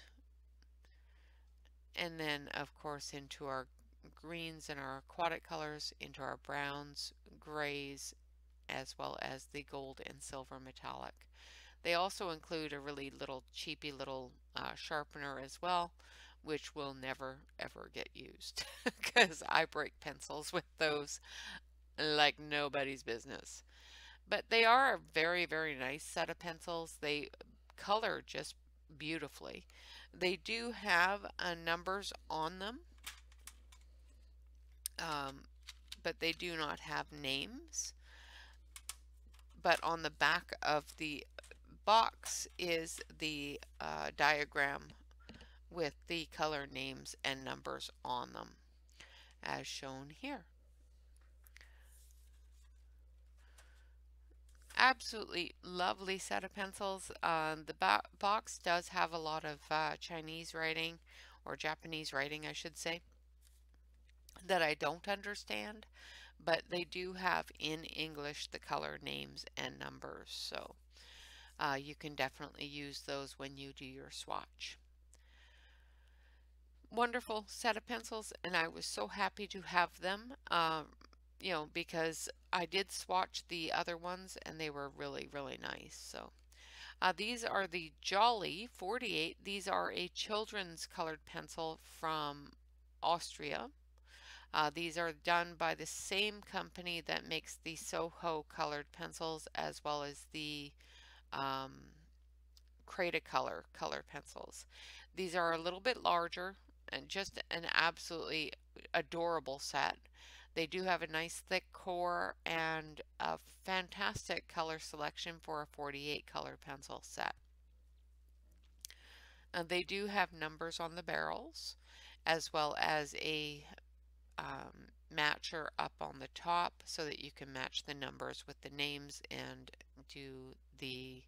and then of course into our greens and our aquatic colors, into our browns, grays, as well as the gold and silver metallic. They also include a really little cheapy little sharpener as well, which will never ever get used because I break pencils with those like nobody's business. But they are a very, very nice set of pencils. They color just beautifully. They do have numbers on them, but they do not have names. But on the back of the box is the diagram with the color names and numbers on them, as shown here. Absolutely lovely set of pencils. The box does have a lot of Chinese writing, or Japanese writing I should say, that I don't understand, but they do have in English the color names and numbers, so you can definitely use those when you do your swatch. Wonderful set of pencils, and I was so happy to have them. You know, because I did swatch the other ones and they were really, really nice. So these are the Jolly 48. These are a children's colored pencil from Austria. These are done by the same company that makes the Soho colored pencils, as well as the Cretacolor color pencils. These are a little bit larger and just an absolutely adorable set. They do have a nice thick core and a fantastic color selection for a 48 color pencil set. They do have numbers on the barrels, as well as a matcher up on the top so that you can match the numbers with the names and do the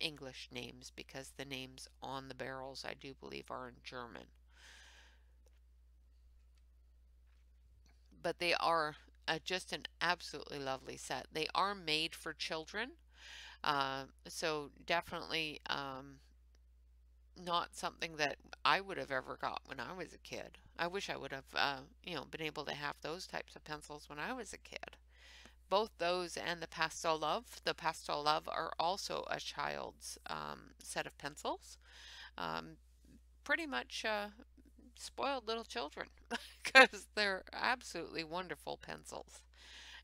English names, because the names on the barrels I do believe are in German. But they are just an absolutely lovely set. They are made for children, so definitely not something that I would have ever got when I was a kid. I wish I would have you know, been able to have those types of pencils when I was a kid. Both those and the Pastel Love. The Pastel Love are also a child's set of pencils. Pretty much spoiled little children because they're absolutely wonderful pencils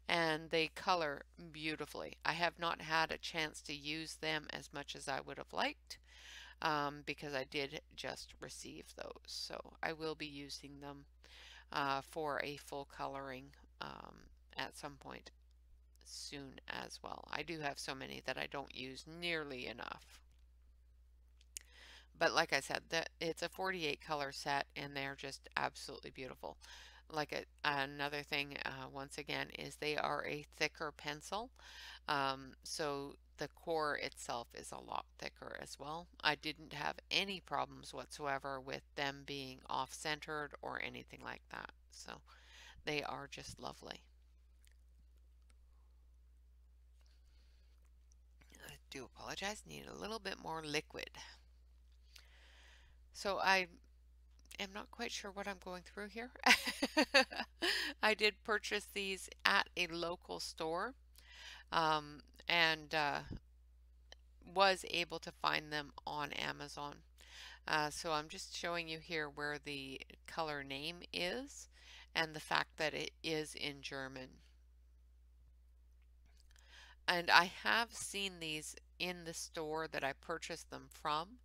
and they color beautifully. I have not had a chance to use them as much as I would have liked because I did just receive those. So I will be using them for a full coloring at some point soon as well. I do have so many that I don't use nearly enough. But like I said, that it's a 48 color set and they're just absolutely beautiful. Like another thing, once again, is they are a thicker pencil. So the core itself is a lot thicker as well. I didn't have any problems whatsoever with them being off-centered or anything like that. So they are just lovely. I do apologize, need a little bit more liquid. So I am not quite sure what I'm going through here. I did purchase these at a local store and was able to find them on Amazon. So I'm just showing you here where the color name is and the fact that it is in German. And I have seen these in the store that I purchased them from.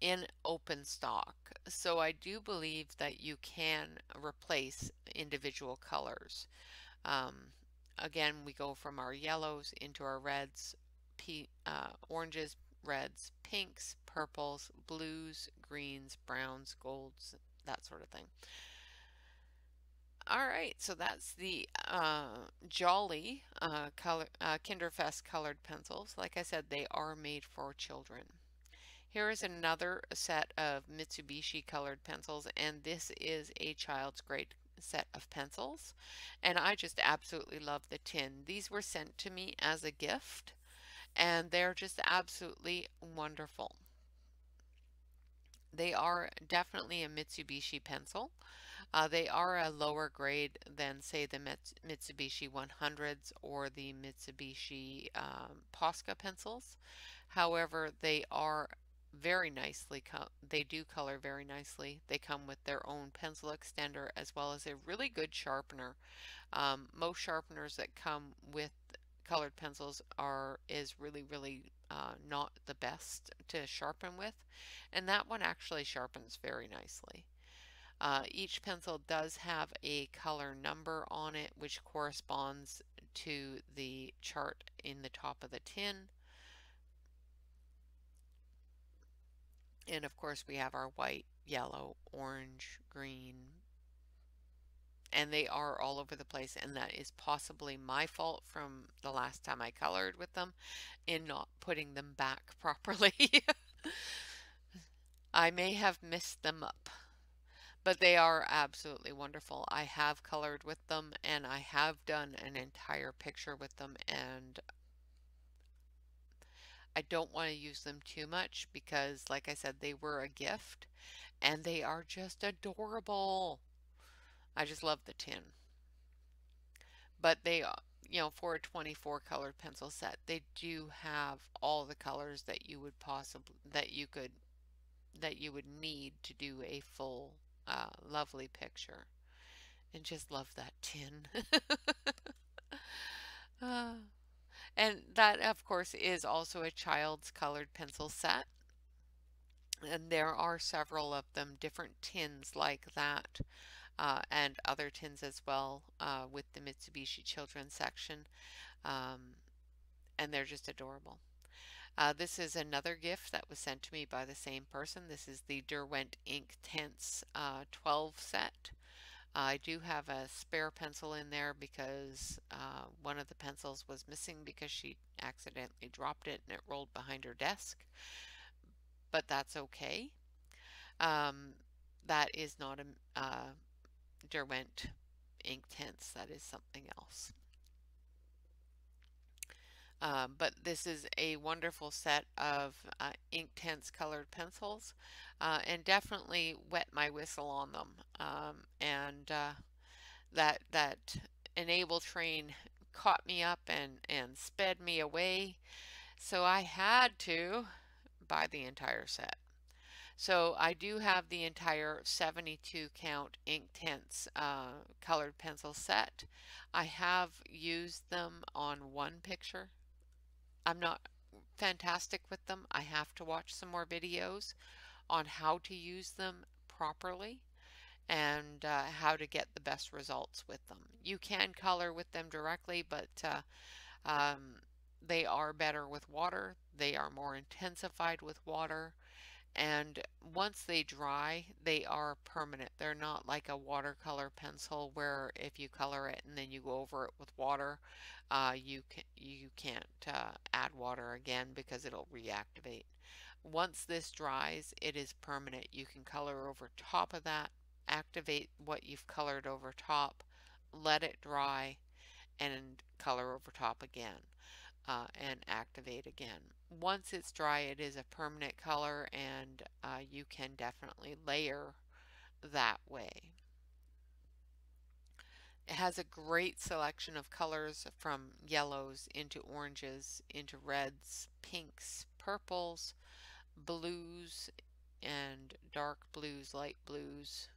in open stock. So I do believe that you can replace individual colors. Again, we go from our yellows into our reds, oranges, reds, pinks, purples, blues, greens, browns, golds, that sort of thing. All right, so that's the Jolly Kinderfest colored pencils. Like I said, they are made for children. Here is another set of Mitsubishi colored pencils, and this is a child's grade set of pencils. And I just absolutely love the tin. These were sent to me as a gift, and they're just absolutely wonderful. They are definitely a Mitsubishi pencil. They are a lower grade than, say, the Mitsubishi 100s or the Mitsubishi Posca pencils. However, they are very nicely, they do color very nicely. They come with their own pencil extender as well as a really good sharpener. Most sharpeners that come with colored pencils is really not the best to sharpen with, and that one actually sharpens very nicely. Each pencil does have a color number on it, which corresponds to the chart in the top of the tin. And of course we have our white, yellow, orange, green, and they are all over the place, and that is possibly my fault from the last time I colored with them in not putting them back properly. I may have messed them up, but they are absolutely wonderful. I have colored with them, and I have done an entire picture with them, and I don't want to use them too much because, like I said, they were a gift, and they are just adorable. I just love the tin. But they, you know, for a 24 colored pencil set, they do have all the colors that you would possibly, that you would need to do a full, lovely picture. And just love that tin. And that, of course, is also a child's colored pencil set. And there are several of them, different tins like that, and other tins as well, with the Mitsubishi children's section. And they're just adorable. This is another gift that was sent to me by the same person. This is the Derwent Inktense 12 set. I do have a spare pencil in there because one of the pencils was missing because she accidentally dropped it and it rolled behind her desk. But that's okay. That is not a Derwent Inktense. That is something else. But this is a wonderful set of Inktense colored pencils, and definitely wet my whistle on them. That Enable train caught me up and sped me away, so I had to buy the entire set. So I do have the entire 72 count Inktense colored pencil set. I have used them on one picture. I'm not fantastic with them. I have to watch some more videos on how to use them properly and how to get the best results with them. You can color with them directly, but they are better with water. They are more intensified with water. And once they dry, they are permanent. They're not like a watercolor pencil where if you color it and then you go over it with water, you can't add water again because it'll reactivate. Once this dries, it is permanent. You can color over top of that, activate what you've colored over top, let it dry, and color over top again. And activate again. Once it's dry, it is a permanent color, and you can definitely layer that way. It has a great selection of colors from yellows into oranges into reds, pinks, purples, blues, and dark blues, light blues.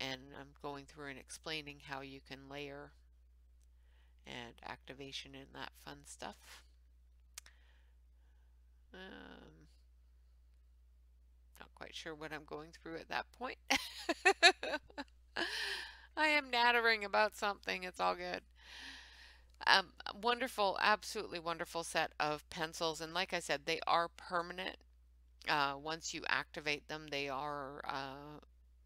And I'm going through and explaining how you can layer and activation and that fun stuff. quite sure what I'm going through at that point. I am nattering about something. It's all good. Wonderful, absolutely wonderful set of pencils. And like I said, they are permanent. Once you activate them, they are,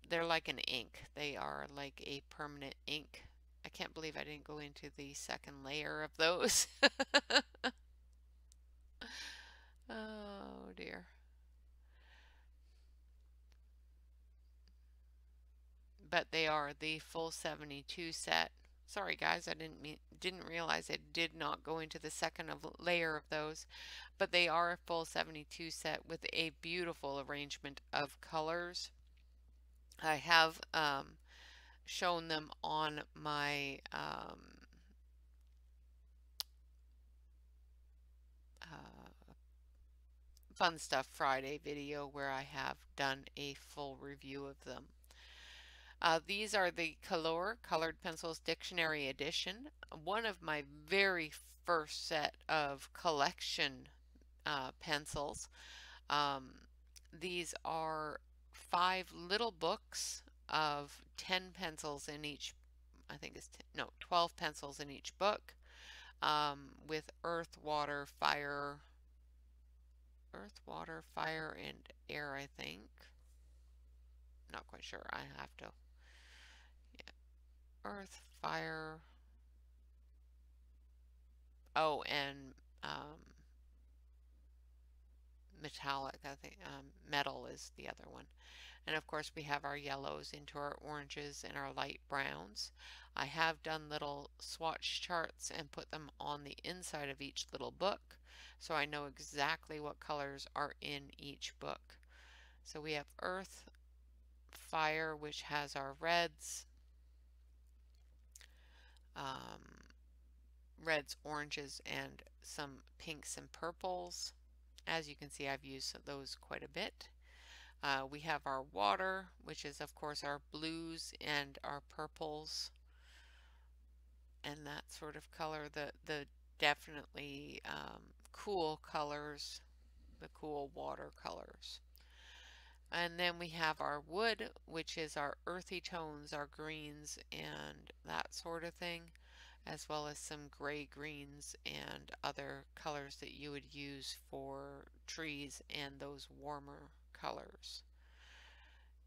they're like an ink. They are like a permanent ink. I can't believe I didn't go into the second layer of those. Oh dear. But they are the full 72 set. Sorry guys, I didn't realize it did not go into the second layer of those, but they are a full 72 set with a beautiful arrangement of colors. I have shown them on my Fun Stuff Friday video where I have done a full review of them. These are the Color, Colored Pencils Dictionary Edition, one of my very first set of collection pencils. These are 5 little books of 10 pencils in each, I think it's 12 pencils in each book, with earth, water, fire, and air, I think. Not quite sure, I have to. Earth, fire, oh, and metallic, I think, metal is the other one. And of course we have our yellows into our oranges and our light browns. I have done little swatch charts and put them on the inside of each little book, so I know exactly what colors are in each book. So we have Earth, Fire, which has our reds, oranges, and some pinks and purples. As you can see, I've used those quite a bit. We have our water, which is of course our blues and our purples and that sort of color, the definitely cool colors, the cool water colors. And then we have our wood, which is our earthy tones, our greens and that sort of thing, as well as some gray greens and other colors that you would use for trees and those warmer colors.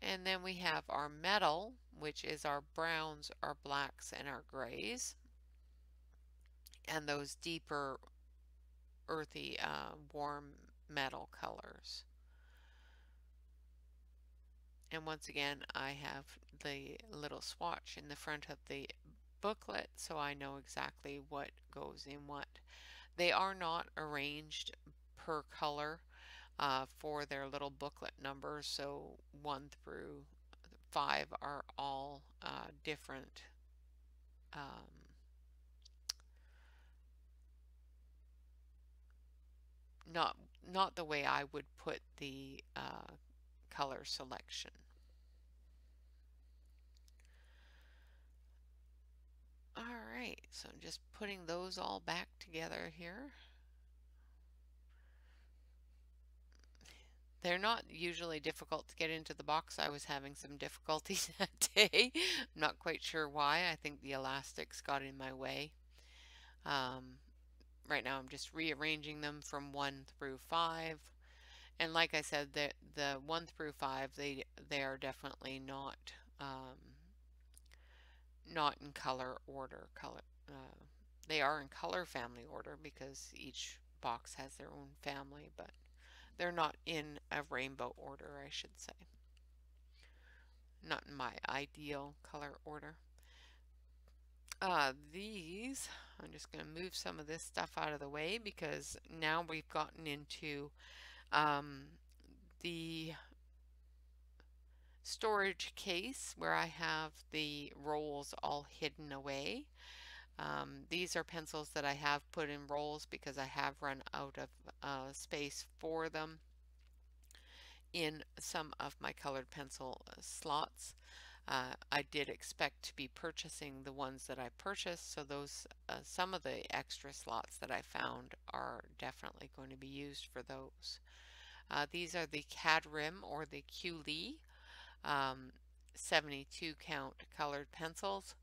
And then we have our metal, which is our browns, our blacks, and our grays, and those deeper earthy warm metal colors. And once again, I have the little swatch in the front of the booklet, so I know exactly what goes in what. They are not arranged per color for their little booklet numbers, so 1 through 5 are all different not the way I would put the color selection. All right, so I'm just putting those all back together here. They're not usually difficult to get into the box. I was having some difficulties that day. I'm not quite sure why. I think the elastics got in my way. Right now I'm just rearranging them from 1 through 5. And like I said, the 1 through 5, they are definitely not in color order. They are in color family order because each box has their own family, but they're not in a rainbow order, I should say. Not in my ideal color order. These, I'm just going to move some of this stuff out of the way because now we've gotten into the storage case where I have the rolls all hidden away. These are pencils that I have put in rolls because I have run out of space for them in some of my colored pencil slots. I did expect to be purchasing the ones that I purchased, so those some of the extra slots that I found are definitely going to be used for those. These are the Cadrim or the Qli 72 count colored pencils.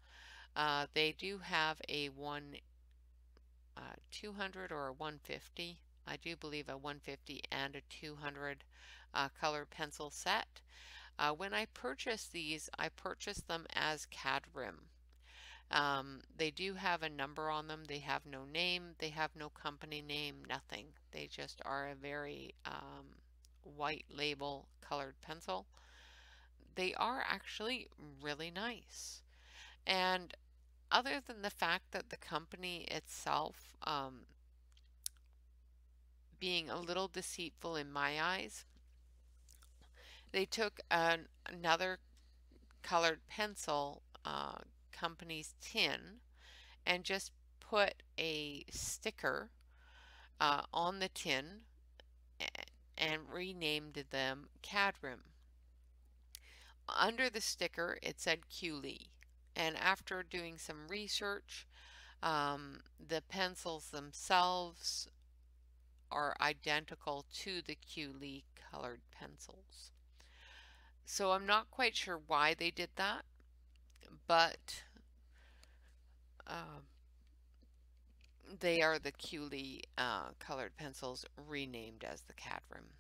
They do have a 200 or a 150. I do believe a 150 and a 200 color pencil set. When I purchased these, I purchased them as Cadrim. They do have a number on them. They have no name. They have no company name, nothing. They just are a very white label colored pencil. They are actually really nice. And other than the fact that the company itself being a little deceitful in my eyes, they took another colored pencil company's tin and just put a sticker on the tin and renamed them Cadrim. Under the sticker it said Qli, and after doing some research, the pencils themselves are identical to the Qli colored pencils. So I'm not quite sure why they did that, but they are the Qli colored pencils renamed as the Cadrim.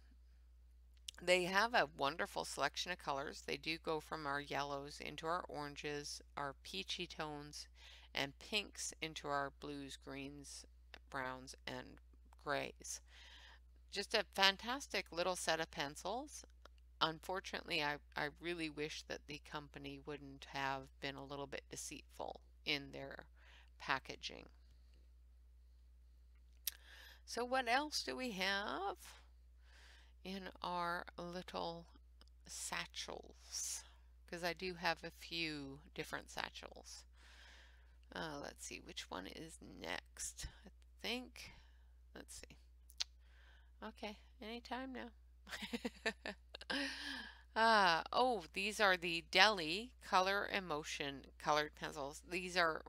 They have a wonderful selection of colors. They do go from our yellows into our oranges, our peachy tones, and pinks into our blues, greens, browns, and grays. Just a fantastic little set of pencils. Unfortunately, I really wish that the company wouldn't have been a little bit deceitful in their packaging. So what else do we have in our little satchels? Because I do have a few different satchels. Let's see which one is next. I think, let's see. Okay, anytime now. Oh, these are the Deli Color Emotion colored pencils. These are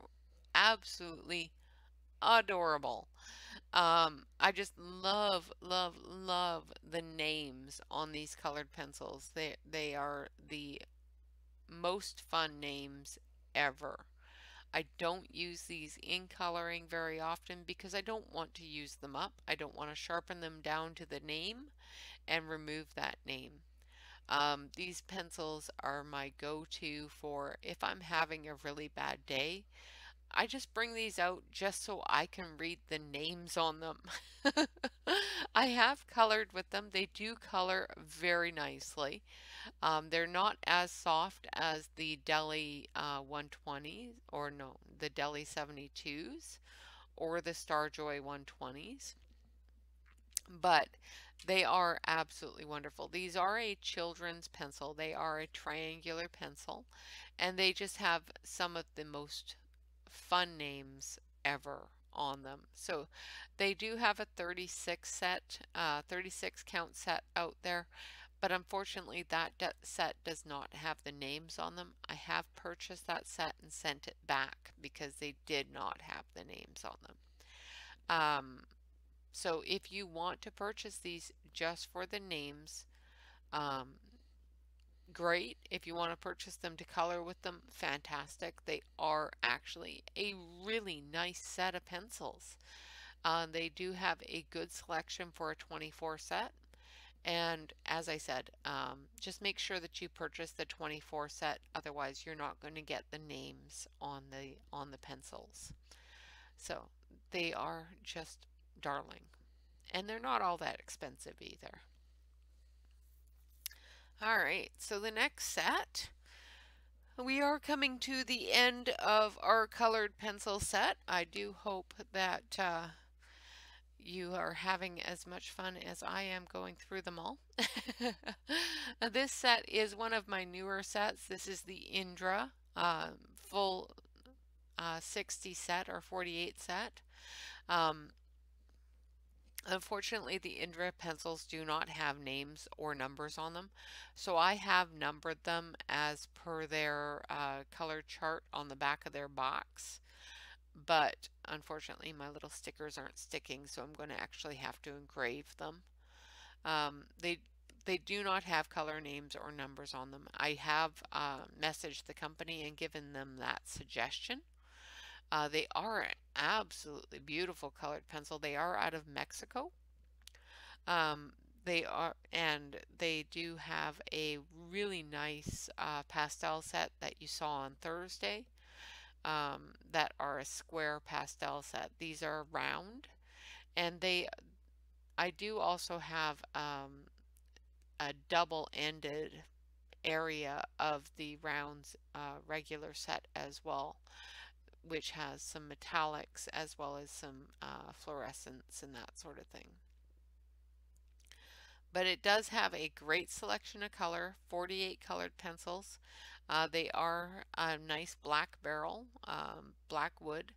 absolutely adorable. I just love the names on these colored pencils. They are the most fun names ever. I don't use these in coloring very often because I don't want to use them up. I don't want to sharpen them down to the name and remove that name. These pencils are my go-to for if I'm having a really bad day. I just bring these out just so I can read the names on them. I have colored with them. They do color very nicely. They're not as soft as the Deli 120s, or no, the Deli 72s or the Starjoy 120s, but they are absolutely wonderful. These are a children's pencil. They are a triangular pencil, and they just have some of the most fun names ever on them. So they do have a 36 count set out there, but unfortunately that set does not have the names on them. I have purchased that set and sent it back because they did not have the names on them. So if you want to purchase these just for the names, great. If you want to purchase them to color with them, fantastic. They are actually a really nice set of pencils. They do have a good selection for a 24 set. And as I said, just make sure that you purchase the 24 set. Otherwise, you're not going to get the names on the pencils. So they are just darling. And they're not all that expensive either. All right, so the next set, we are coming to the end of our colored pencil set. I do hope that you are having as much fun as I am going through them all. This set is one of my newer sets. This is the Indra full 60 set or 48 set. Unfortunately, the Indra pencils do not have names or numbers on them, so I have numbered them as per their color chart on the back of their box, but unfortunately my little stickers aren't sticking, so I'm going to actually have to engrave them. They do not have color names or numbers on them. I have messaged the company and given them that suggestion. They are an absolutely beautiful colored pencil. They are out of Mexico. They do have a really nice pastel set that you saw on Thursday, that are a square pastel set. These are round, and I do also have a double-ended area of the rounds regular set as well, which has some metallics as well as some fluorescence and that sort of thing. But it does have a great selection of color, 48 colored pencils. They are a nice black barrel, black wood.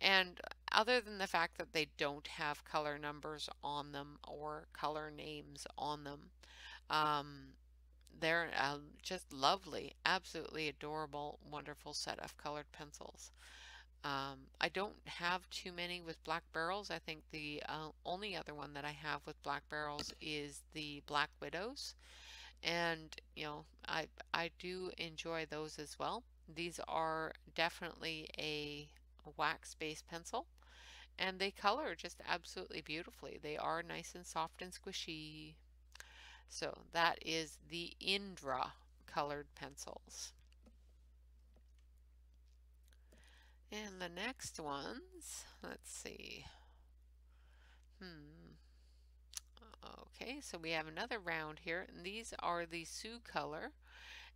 And other than the fact that they don't have color numbers on them or color names on them, they're just lovely, absolutely adorable, wonderful set of colored pencils. I don't have too many with black barrels. I think the only other one that I have with black barrels is the Black Widows, and you know, I do enjoy those as well. These are definitely a wax-based pencil, and they color just absolutely beautifully. They are nice and soft and squishy. So that is the Indra colored pencils. And the next ones, let's see. Okay, so we have another round here, and these are the Sioux Color,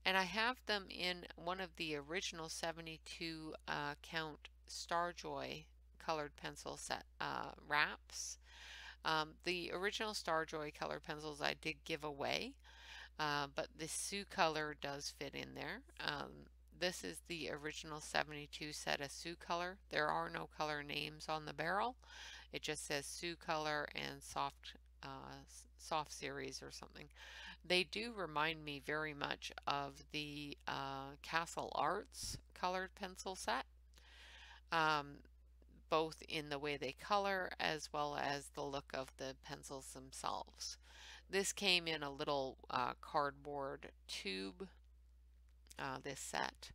and I have them in one of the original 72 count Starjoy colored pencil set wraps. The original Starjoy colored pencils I did give away, but the Sioux Color does fit in there. This is the original 72 set of Sioux Color. There are no color names on the barrel. It just says Sioux Color and soft series or something. They do remind me very much of the Shuttle Arts colored pencil set, both in the way they color as well as the look of the pencils themselves. This came in a little cardboard tube, this set,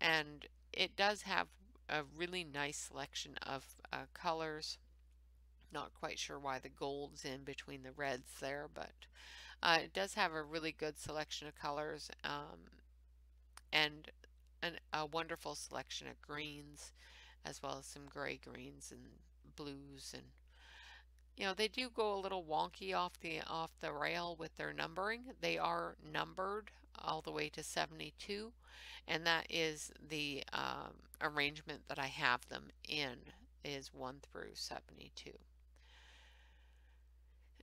and it does have a really nice selection of colors. Not quite sure why the gold's in between the reds there, but it does have a really good selection of colors, and a wonderful selection of greens, as well as some gray greens and blues. And you know, they do go a little wonky off the rail with their numbering. They are numbered all the way to 72, and that is the arrangement that I have them in, is 1 through 72.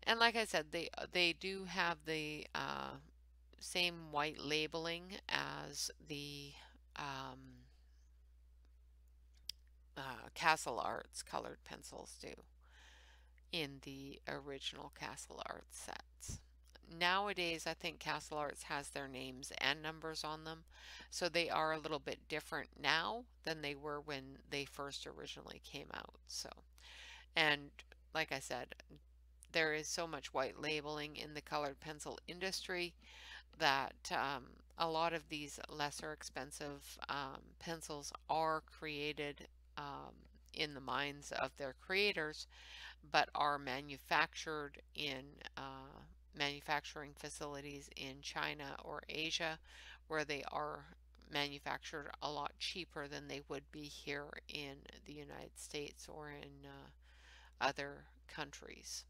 And like I said, they do have the same white labeling as the Shuttle Arts colored pencils do in the original Shuttle Arts sets. Nowadays, I think Shuttle Arts has their names and numbers on them, so they are a little bit different now than they were when they first originally came out. So, and like I said, there is so much white labeling in the colored pencil industry that a lot of these lesser expensive pencils are created in the minds of their creators, but are manufactured in manufacturing facilities in China or Asia, where they are manufactured a lot cheaper than they would be here in the United States or in other countries.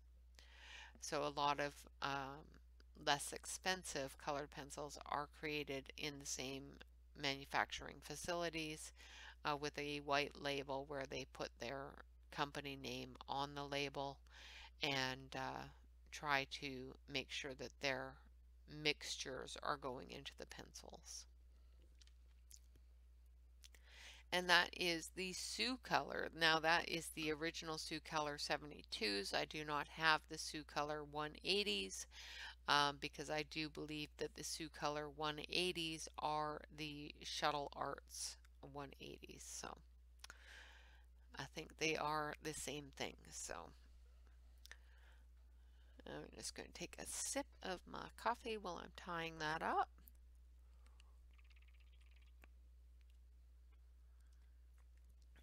So a lot of less expensive colored pencils are created in the same manufacturing facilities with a white label where they put their company name on the label and try to make sure that their mixtures are going into the pencils. And that is the Sioux Color. Now that is the original Sioux Color 72s. I do not have the Sioux Color 180s because I do believe that the Sioux Color 180s are the Shuttle Arts 180s. So I think they are the same thing. So just going to take a sip of my coffee while I'm tying that up.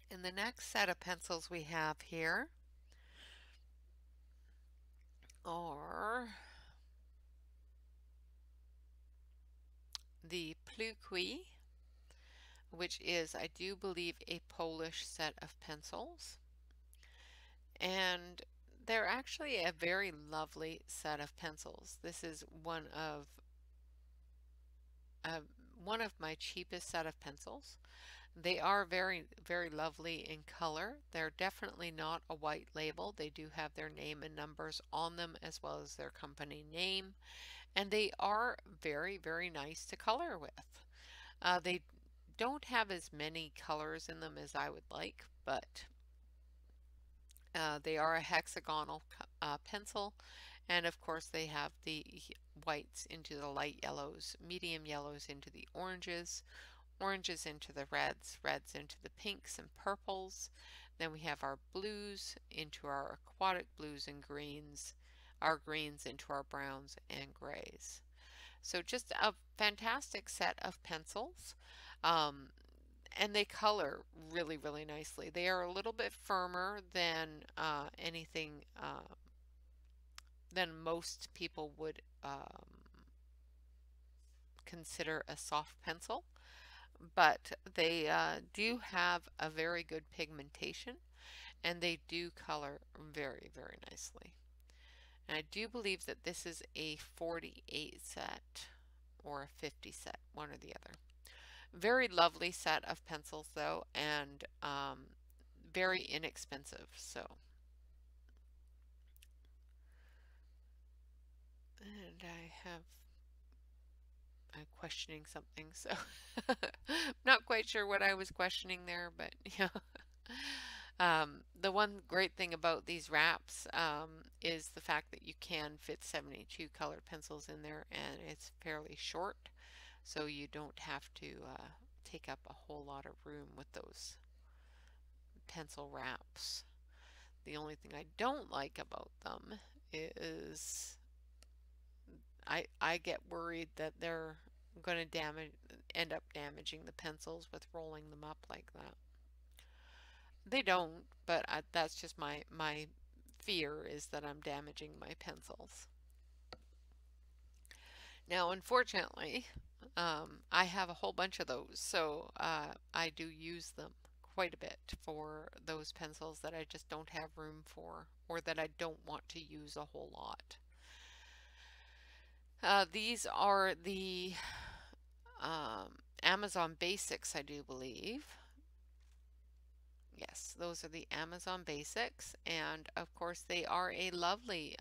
And the next set of pencils we have here are the Qli, which is, I do believe, a Polish set of pencils. And they're actually a very lovely set of pencils. This is one of my cheapest set of pencils. They are very, very lovely in color. They're definitely not a white label. They do have their name and numbers on them as well as their company name. And they are very, very nice to color with. They don't have as many colors in them as I would like, but they are a hexagonal pencil, and of course they have the whites into the light yellows, medium yellows into the oranges, oranges into the reds, reds into the pinks and purples. Then we have our blues into our aquatic blues and greens, our greens into our browns and grays. So just a fantastic set of pencils. And they color really, really nicely. They are a little bit firmer than anything, than most people would consider a soft pencil. But they do have a very good pigmentation, and they do color very, very nicely. And I do believe that this is a 48 set or a 50 set, one or the other. Very lovely set of pencils though, and very inexpensive. So, and I'm questioning something, so not quite sure what I was questioning there, but yeah. The one great thing about these wraps is the fact that you can fit 72 colored pencils in there, and it's fairly short. So you don't have to take up a whole lot of room with those pencil wraps. The only thing I don't like about them is I get worried that they're going to end up damaging the pencils with rolling them up like that. They don't, but that's just my fear, is that I'm damaging my pencils. Now, unfortunately, I have a whole bunch of those, so I do use them quite a bit for those pencils that I just don't have room for, or that I don't want to use a whole lot. These are the Amazon Basics, I do believe. Yes, those are the Amazon Basics, and of course they are a lovely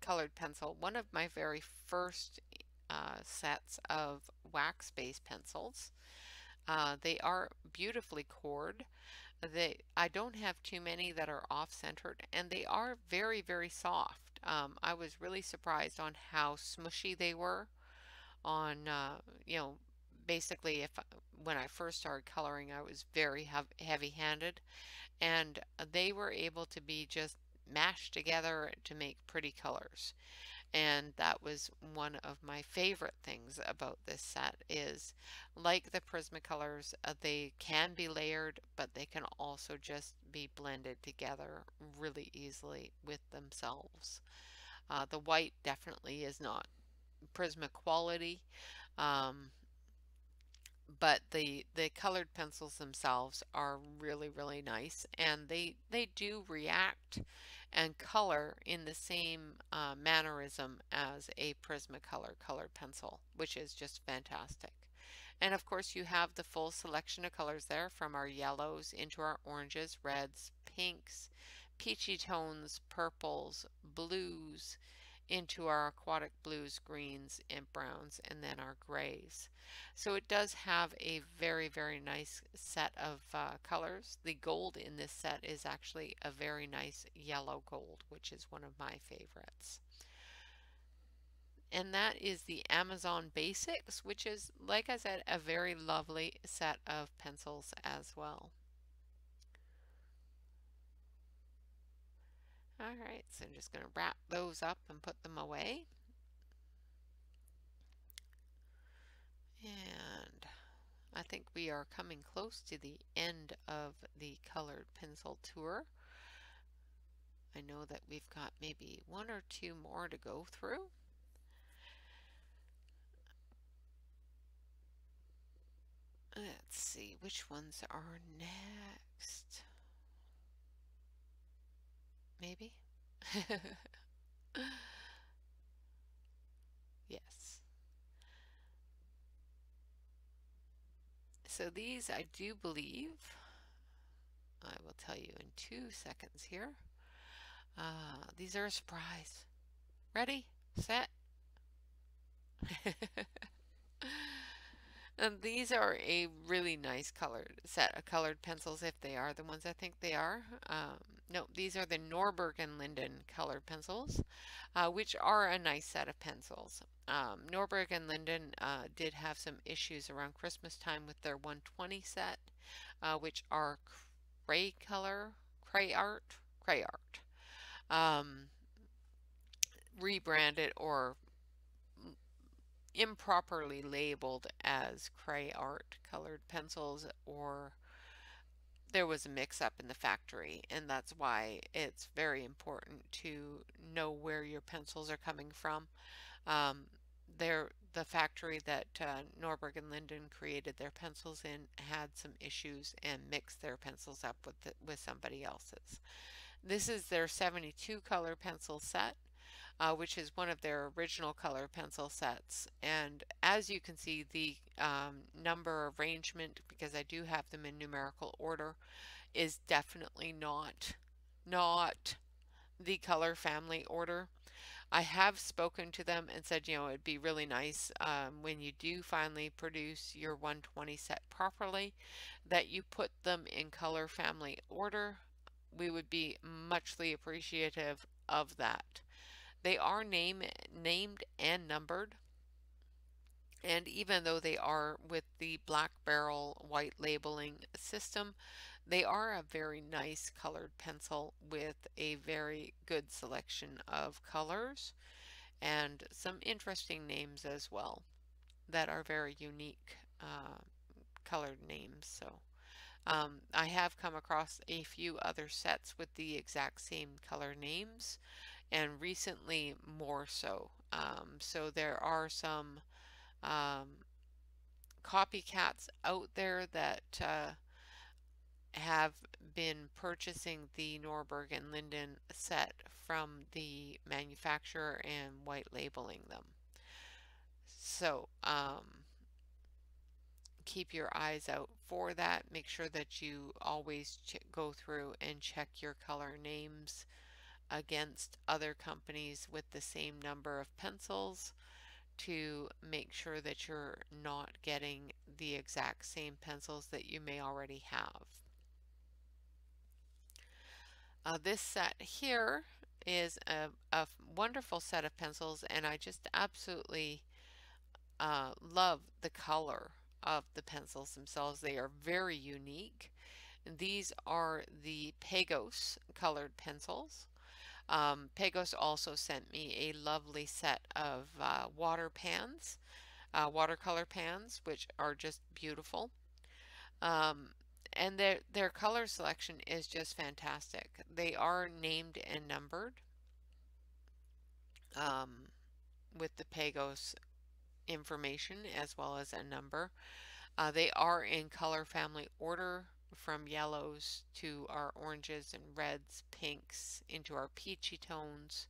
colored pencil. One of my very first sets of wax-based pencils. They are beautifully cored. I don't have too many that are off-centered, and they are very, very soft. I was really surprised on how smushy they were. On you know, basically, when I first started coloring, I was very heavy-handed, and they were able to be just mashed together to make pretty colors. And that was one of my favorite things about this set, is like the Prismacolors, they can be layered, but they can also just be blended together really easily with themselves. The white definitely is not Prisma quality, but the colored pencils themselves are really, really nice, and they do react and color in the same mannerism as a Prismacolor colored pencil, which is just fantastic. And of course you have the full selection of colors there, from our yellows into our oranges, reds, pinks, peachy tones, purples, blues, into our aquatic blues, greens, and browns, and then our grays. So it does have a very, very nice set of colors. The gold in this set is actually a very nice yellow gold, which is one of my favorites. And that is the Amazon Basics, which is, like I said, a very lovely set of pencils as well. All right, so I'm just going to wrap those up and put them away. And I think we are coming close to the end of the colored pencil tour. I know that we've got maybe one or two more to go through. Let's see which ones are next. Maybe? Yes. So these, I do believe, I will tell you in 2 seconds here. These are a surprise. Ready, set. And these are a really nice colored set of colored pencils, if they are the ones I think they are. No, these are the Norberg and Linden colored pencils, which are a nice set of pencils. Norberg and Linden did have some issues around Christmas time with their 120 set, which are Cra-Z-Art. Rebranded or improperly labeled as Cra-Z-Art colored pencils, or there was a mix-up in the factory, and that's why it's very important to know where your pencils are coming from. The factory that Norberg and Linden created their pencils in had some issues and mixed their pencils up with somebody else's. This is their 72 color pencil set, which is one of their original color pencil sets. And as you can see, the number arrangement, because I do have them in numerical order, is definitely not the color family order. I have spoken to them and said, you know, it'd be really nice when you do finally produce your 120 set properly, that you put them in color family order. We would be muchly appreciative of that. They are named and numbered, and even though they are with the Black Barrel white labeling system, they are a very nice colored pencil with a very good selection of colors and some interesting names as well that are very unique colored names. So I have come across a few other sets with the exact same color names, and recently more so. So there are some copycats out there that have been purchasing the Norberg and Linden set from the manufacturer and white labeling them. So keep your eyes out for that. Make sure that you always go through and check your color names against other companies with the same number of pencils to make sure that you're not getting the exact same pencils that you may already have. This set here is a wonderful set of pencils, and I just absolutely love the color of the pencils themselves. They are very unique. These are the Pegos colored pencils. Pegos also sent me a lovely set of watercolor pans, which are just beautiful. And their color selection is just fantastic. They are named and numbered with the Pegos information as well as a number. They are in color family order, from yellows to our oranges and reds, pinks into our peachy tones,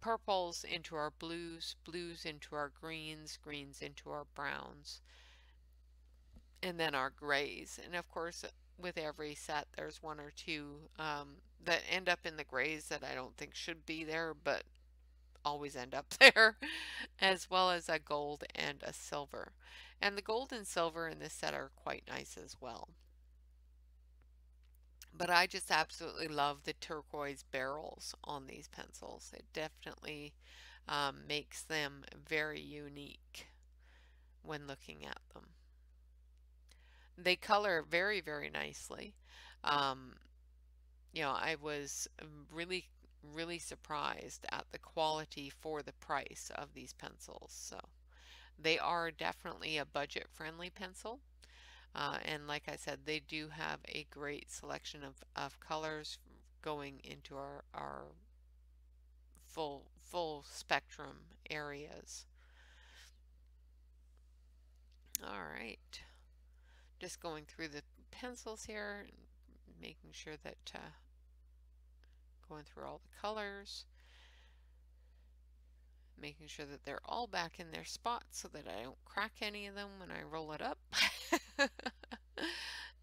purples into our blues, blues into our greens, greens into our browns, and then our grays. And of course, with every set, there's one or two that end up in the grays that I don't think should be there, but always end up there, as well as a gold and a silver. And the gold and silver in this set are quite nice as well. But I just absolutely love the turquoise barrels on these pencils. It definitely makes them very unique when looking at them. They color very, very nicely. you know, I was really surprised at the quality for the price of these pencils. So they are definitely a budget-friendly pencil. And like I said, they do have a great selection of colors going into our full spectrum areas. All right, just going through the pencils here, making sure that going through all the colors, making sure that they're all back in their spots so that I don't crack any of them when I roll it up.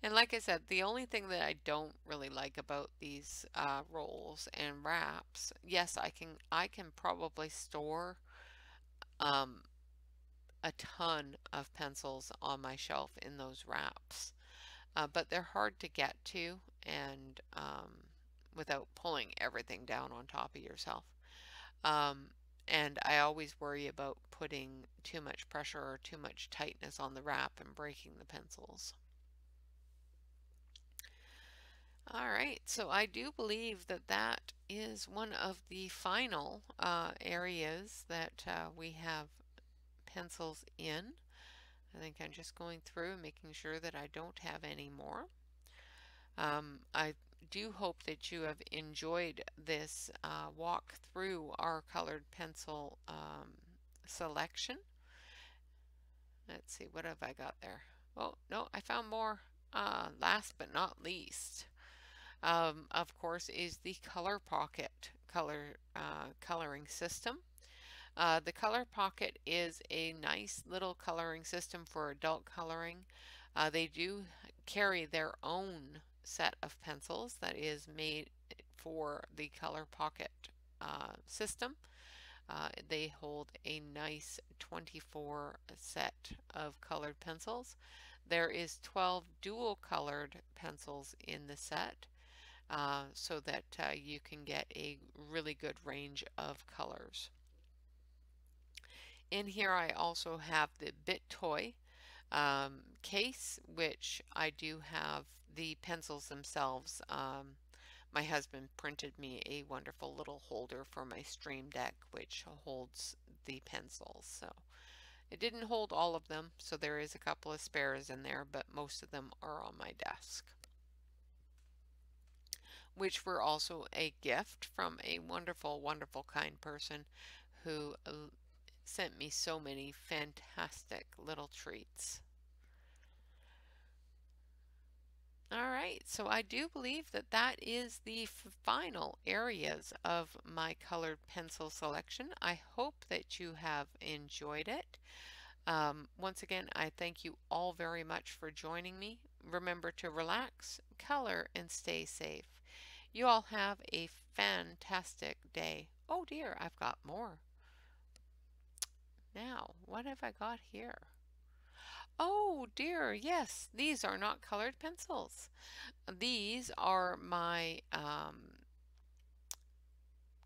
And like I said, the only thing that I don't really like about these rolls and wraps, yes, I can probably store a ton of pencils on my shelf in those wraps, but they're hard to get to, and without pulling everything down on top of yourself. And I always worry about putting too much pressure or too much tightness on the wrap and breaking the pencils. All right, so I do believe that that is one of the final areas that we have pencils in. I think I'm just going through making sure that I don't have any more. I do hope that you have enjoyed this walk through our colored pencil selection. Let's see, what have I got there? Oh, no, I found more. Last but not least, of course, is the Color Pocket coloring system. The Color Pocket is a nice little coloring system for adult coloring. They do carry their own set of pencils that is made for the Color Pocket system. They hold a nice 24 set of colored pencils. There is 12 dual colored pencils in the set, so that you can get a really good range of colors. In here I also have the Bit Toy case, which I do have the pencils themselves. My husband printed me a wonderful little holder for my Stream Deck, which holds the pencils. So it didn't hold all of them, so there is a couple of spares in there, but most of them are on my desk, which were also a gift from a wonderful, wonderful, kind person who sent me so many fantastic little treats. All right, so I do believe that that is the final areas of my colored pencil selection. I hope that you have enjoyed it. Once again, I thank you all very much for joining me. Remember to relax, color, and stay safe. You all have a fantastic day. Oh dear, I've got more. Now, what have I got here? Oh dear, yes, these are not colored pencils. These are my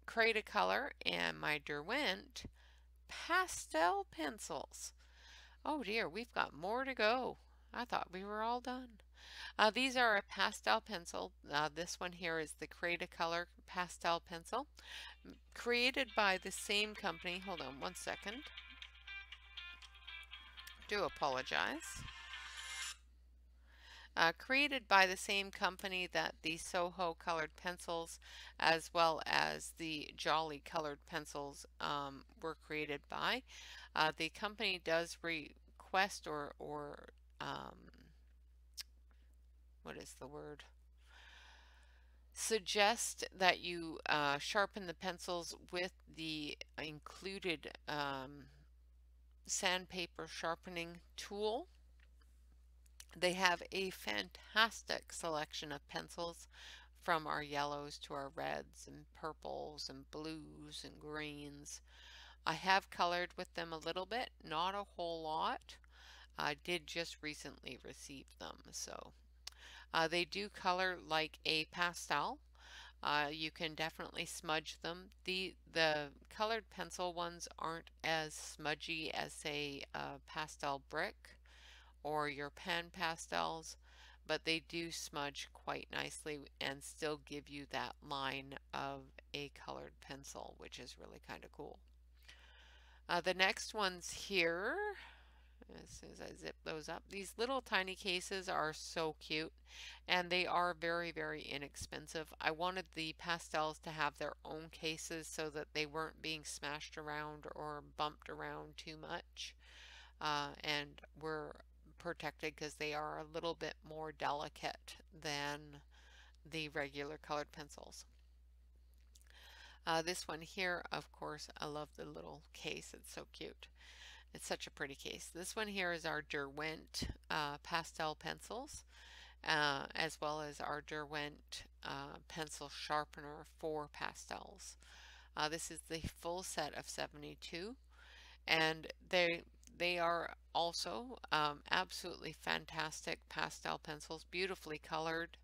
Cretacolor and my Derwent pastel pencils. Oh dear, we've got more to go. I thought we were all done. These are a pastel pencil. This one here is the Cretacolor pastel pencil, created by the same company. Hold on one second. Do apologize. Created by the same company that the Soho colored pencils as well as the Jolly colored pencils were created by. The company does request or what is the word? Suggest that you sharpen the pencils with the included sandpaper sharpening tool. They have a fantastic selection of pencils, from our yellows to our reds and purples and blues and greens. I have colored with them a little bit, not a whole lot. I did just recently receive them, so they do color like a pastel. You can definitely smudge them. The colored pencil ones aren't as smudgy as, say, pastel brick or your pan pastels, but they do smudge quite nicely and still give you that line of a colored pencil, which is really kind of cool. The next ones here, as soon as I zip those up, these little tiny cases are so cute, and they are very, very inexpensive. I wanted the pastels to have their own cases so that they weren't being smashed around or bumped around too much, and were protected because they are a little bit more delicate than the regular colored pencils. This one here, of course, I love the little case. It's so cute. It's such a pretty case. This one here is our Derwent pastel pencils, as well as our Derwent pencil sharpener for pastels. This is the full set of 72, and they are also absolutely fantastic pastel pencils, beautifully colored,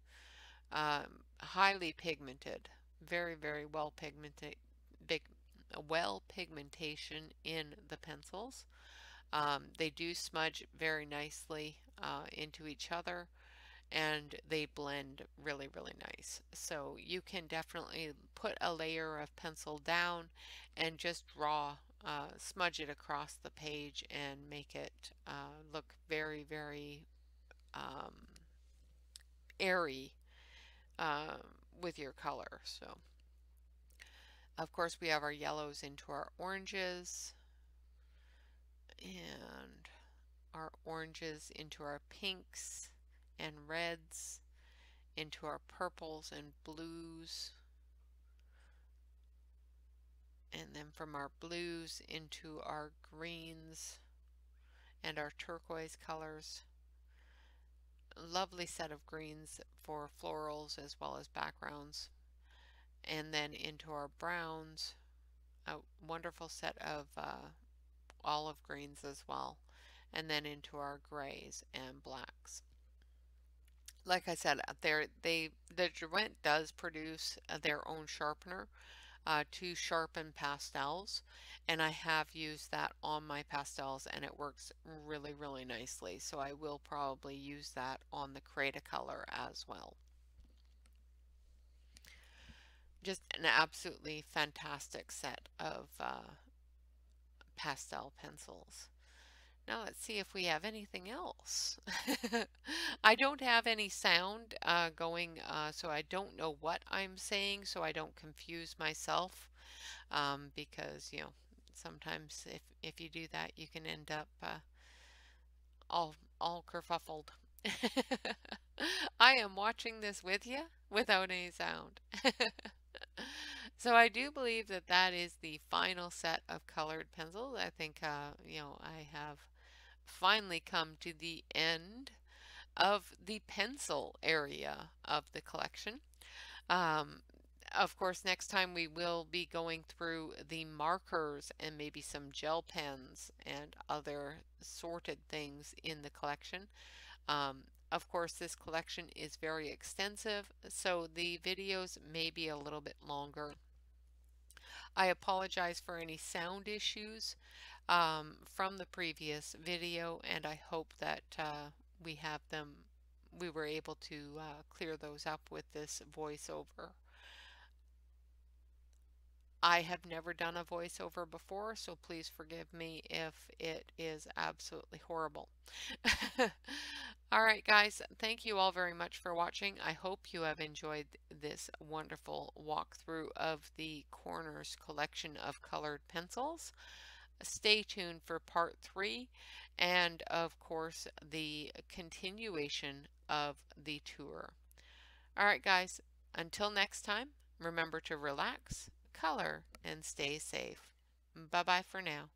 highly pigmented, very, very well pigmented, well pigmentation in the pencils. They do smudge very nicely into each other, and they blend really, really nice. So you can definitely put a layer of pencil down and just draw, smudge it across the page and make it look very, very airy with your color. So of course we have our yellows into our oranges, and our oranges into our pinks and reds, into our purples and blues, and then from our blues into our greens and our turquoise colors. Lovely set of greens for florals as well as backgrounds. And then into our browns, a wonderful set of olive greens as well, and then into our grays and blacks. Like I said, the Derwent does produce their own sharpener to sharpen pastels, and I have used that on my pastels, and it works really, really nicely. So I will probably use that on the Cretacolor as well. Just an absolutely fantastic set of pastel pencils. Now let's see if we have anything else. I don't have any sound going, so I don't know what I'm saying, so I don't confuse myself, because, you know, sometimes if you do that, you can end up all kerfuffled. I am watching this with you without any sound. So I do believe that that is the final set of colored pencils. I think, you know, I have finally come to the end of the pencil area of the collection. Of course, next time we will be going through the markers and maybe some gel pens and other sorted things in the collection. Of course, this collection is very extensive, so the videos may be a little bit longer. I apologize for any sound issues from the previous video, and I hope that we were able to clear those up with this voiceover. I have never done a voiceover before, so please forgive me if it is absolutely horrible. Alright guys, thank you all very much for watching. I hope you have enjoyed this wonderful walkthrough of the Corners collection of colored pencils. Stay tuned for part 3 and of course the continuation of the tour. Alright guys, until next time, remember to relax, color, and stay safe. Bye bye for now.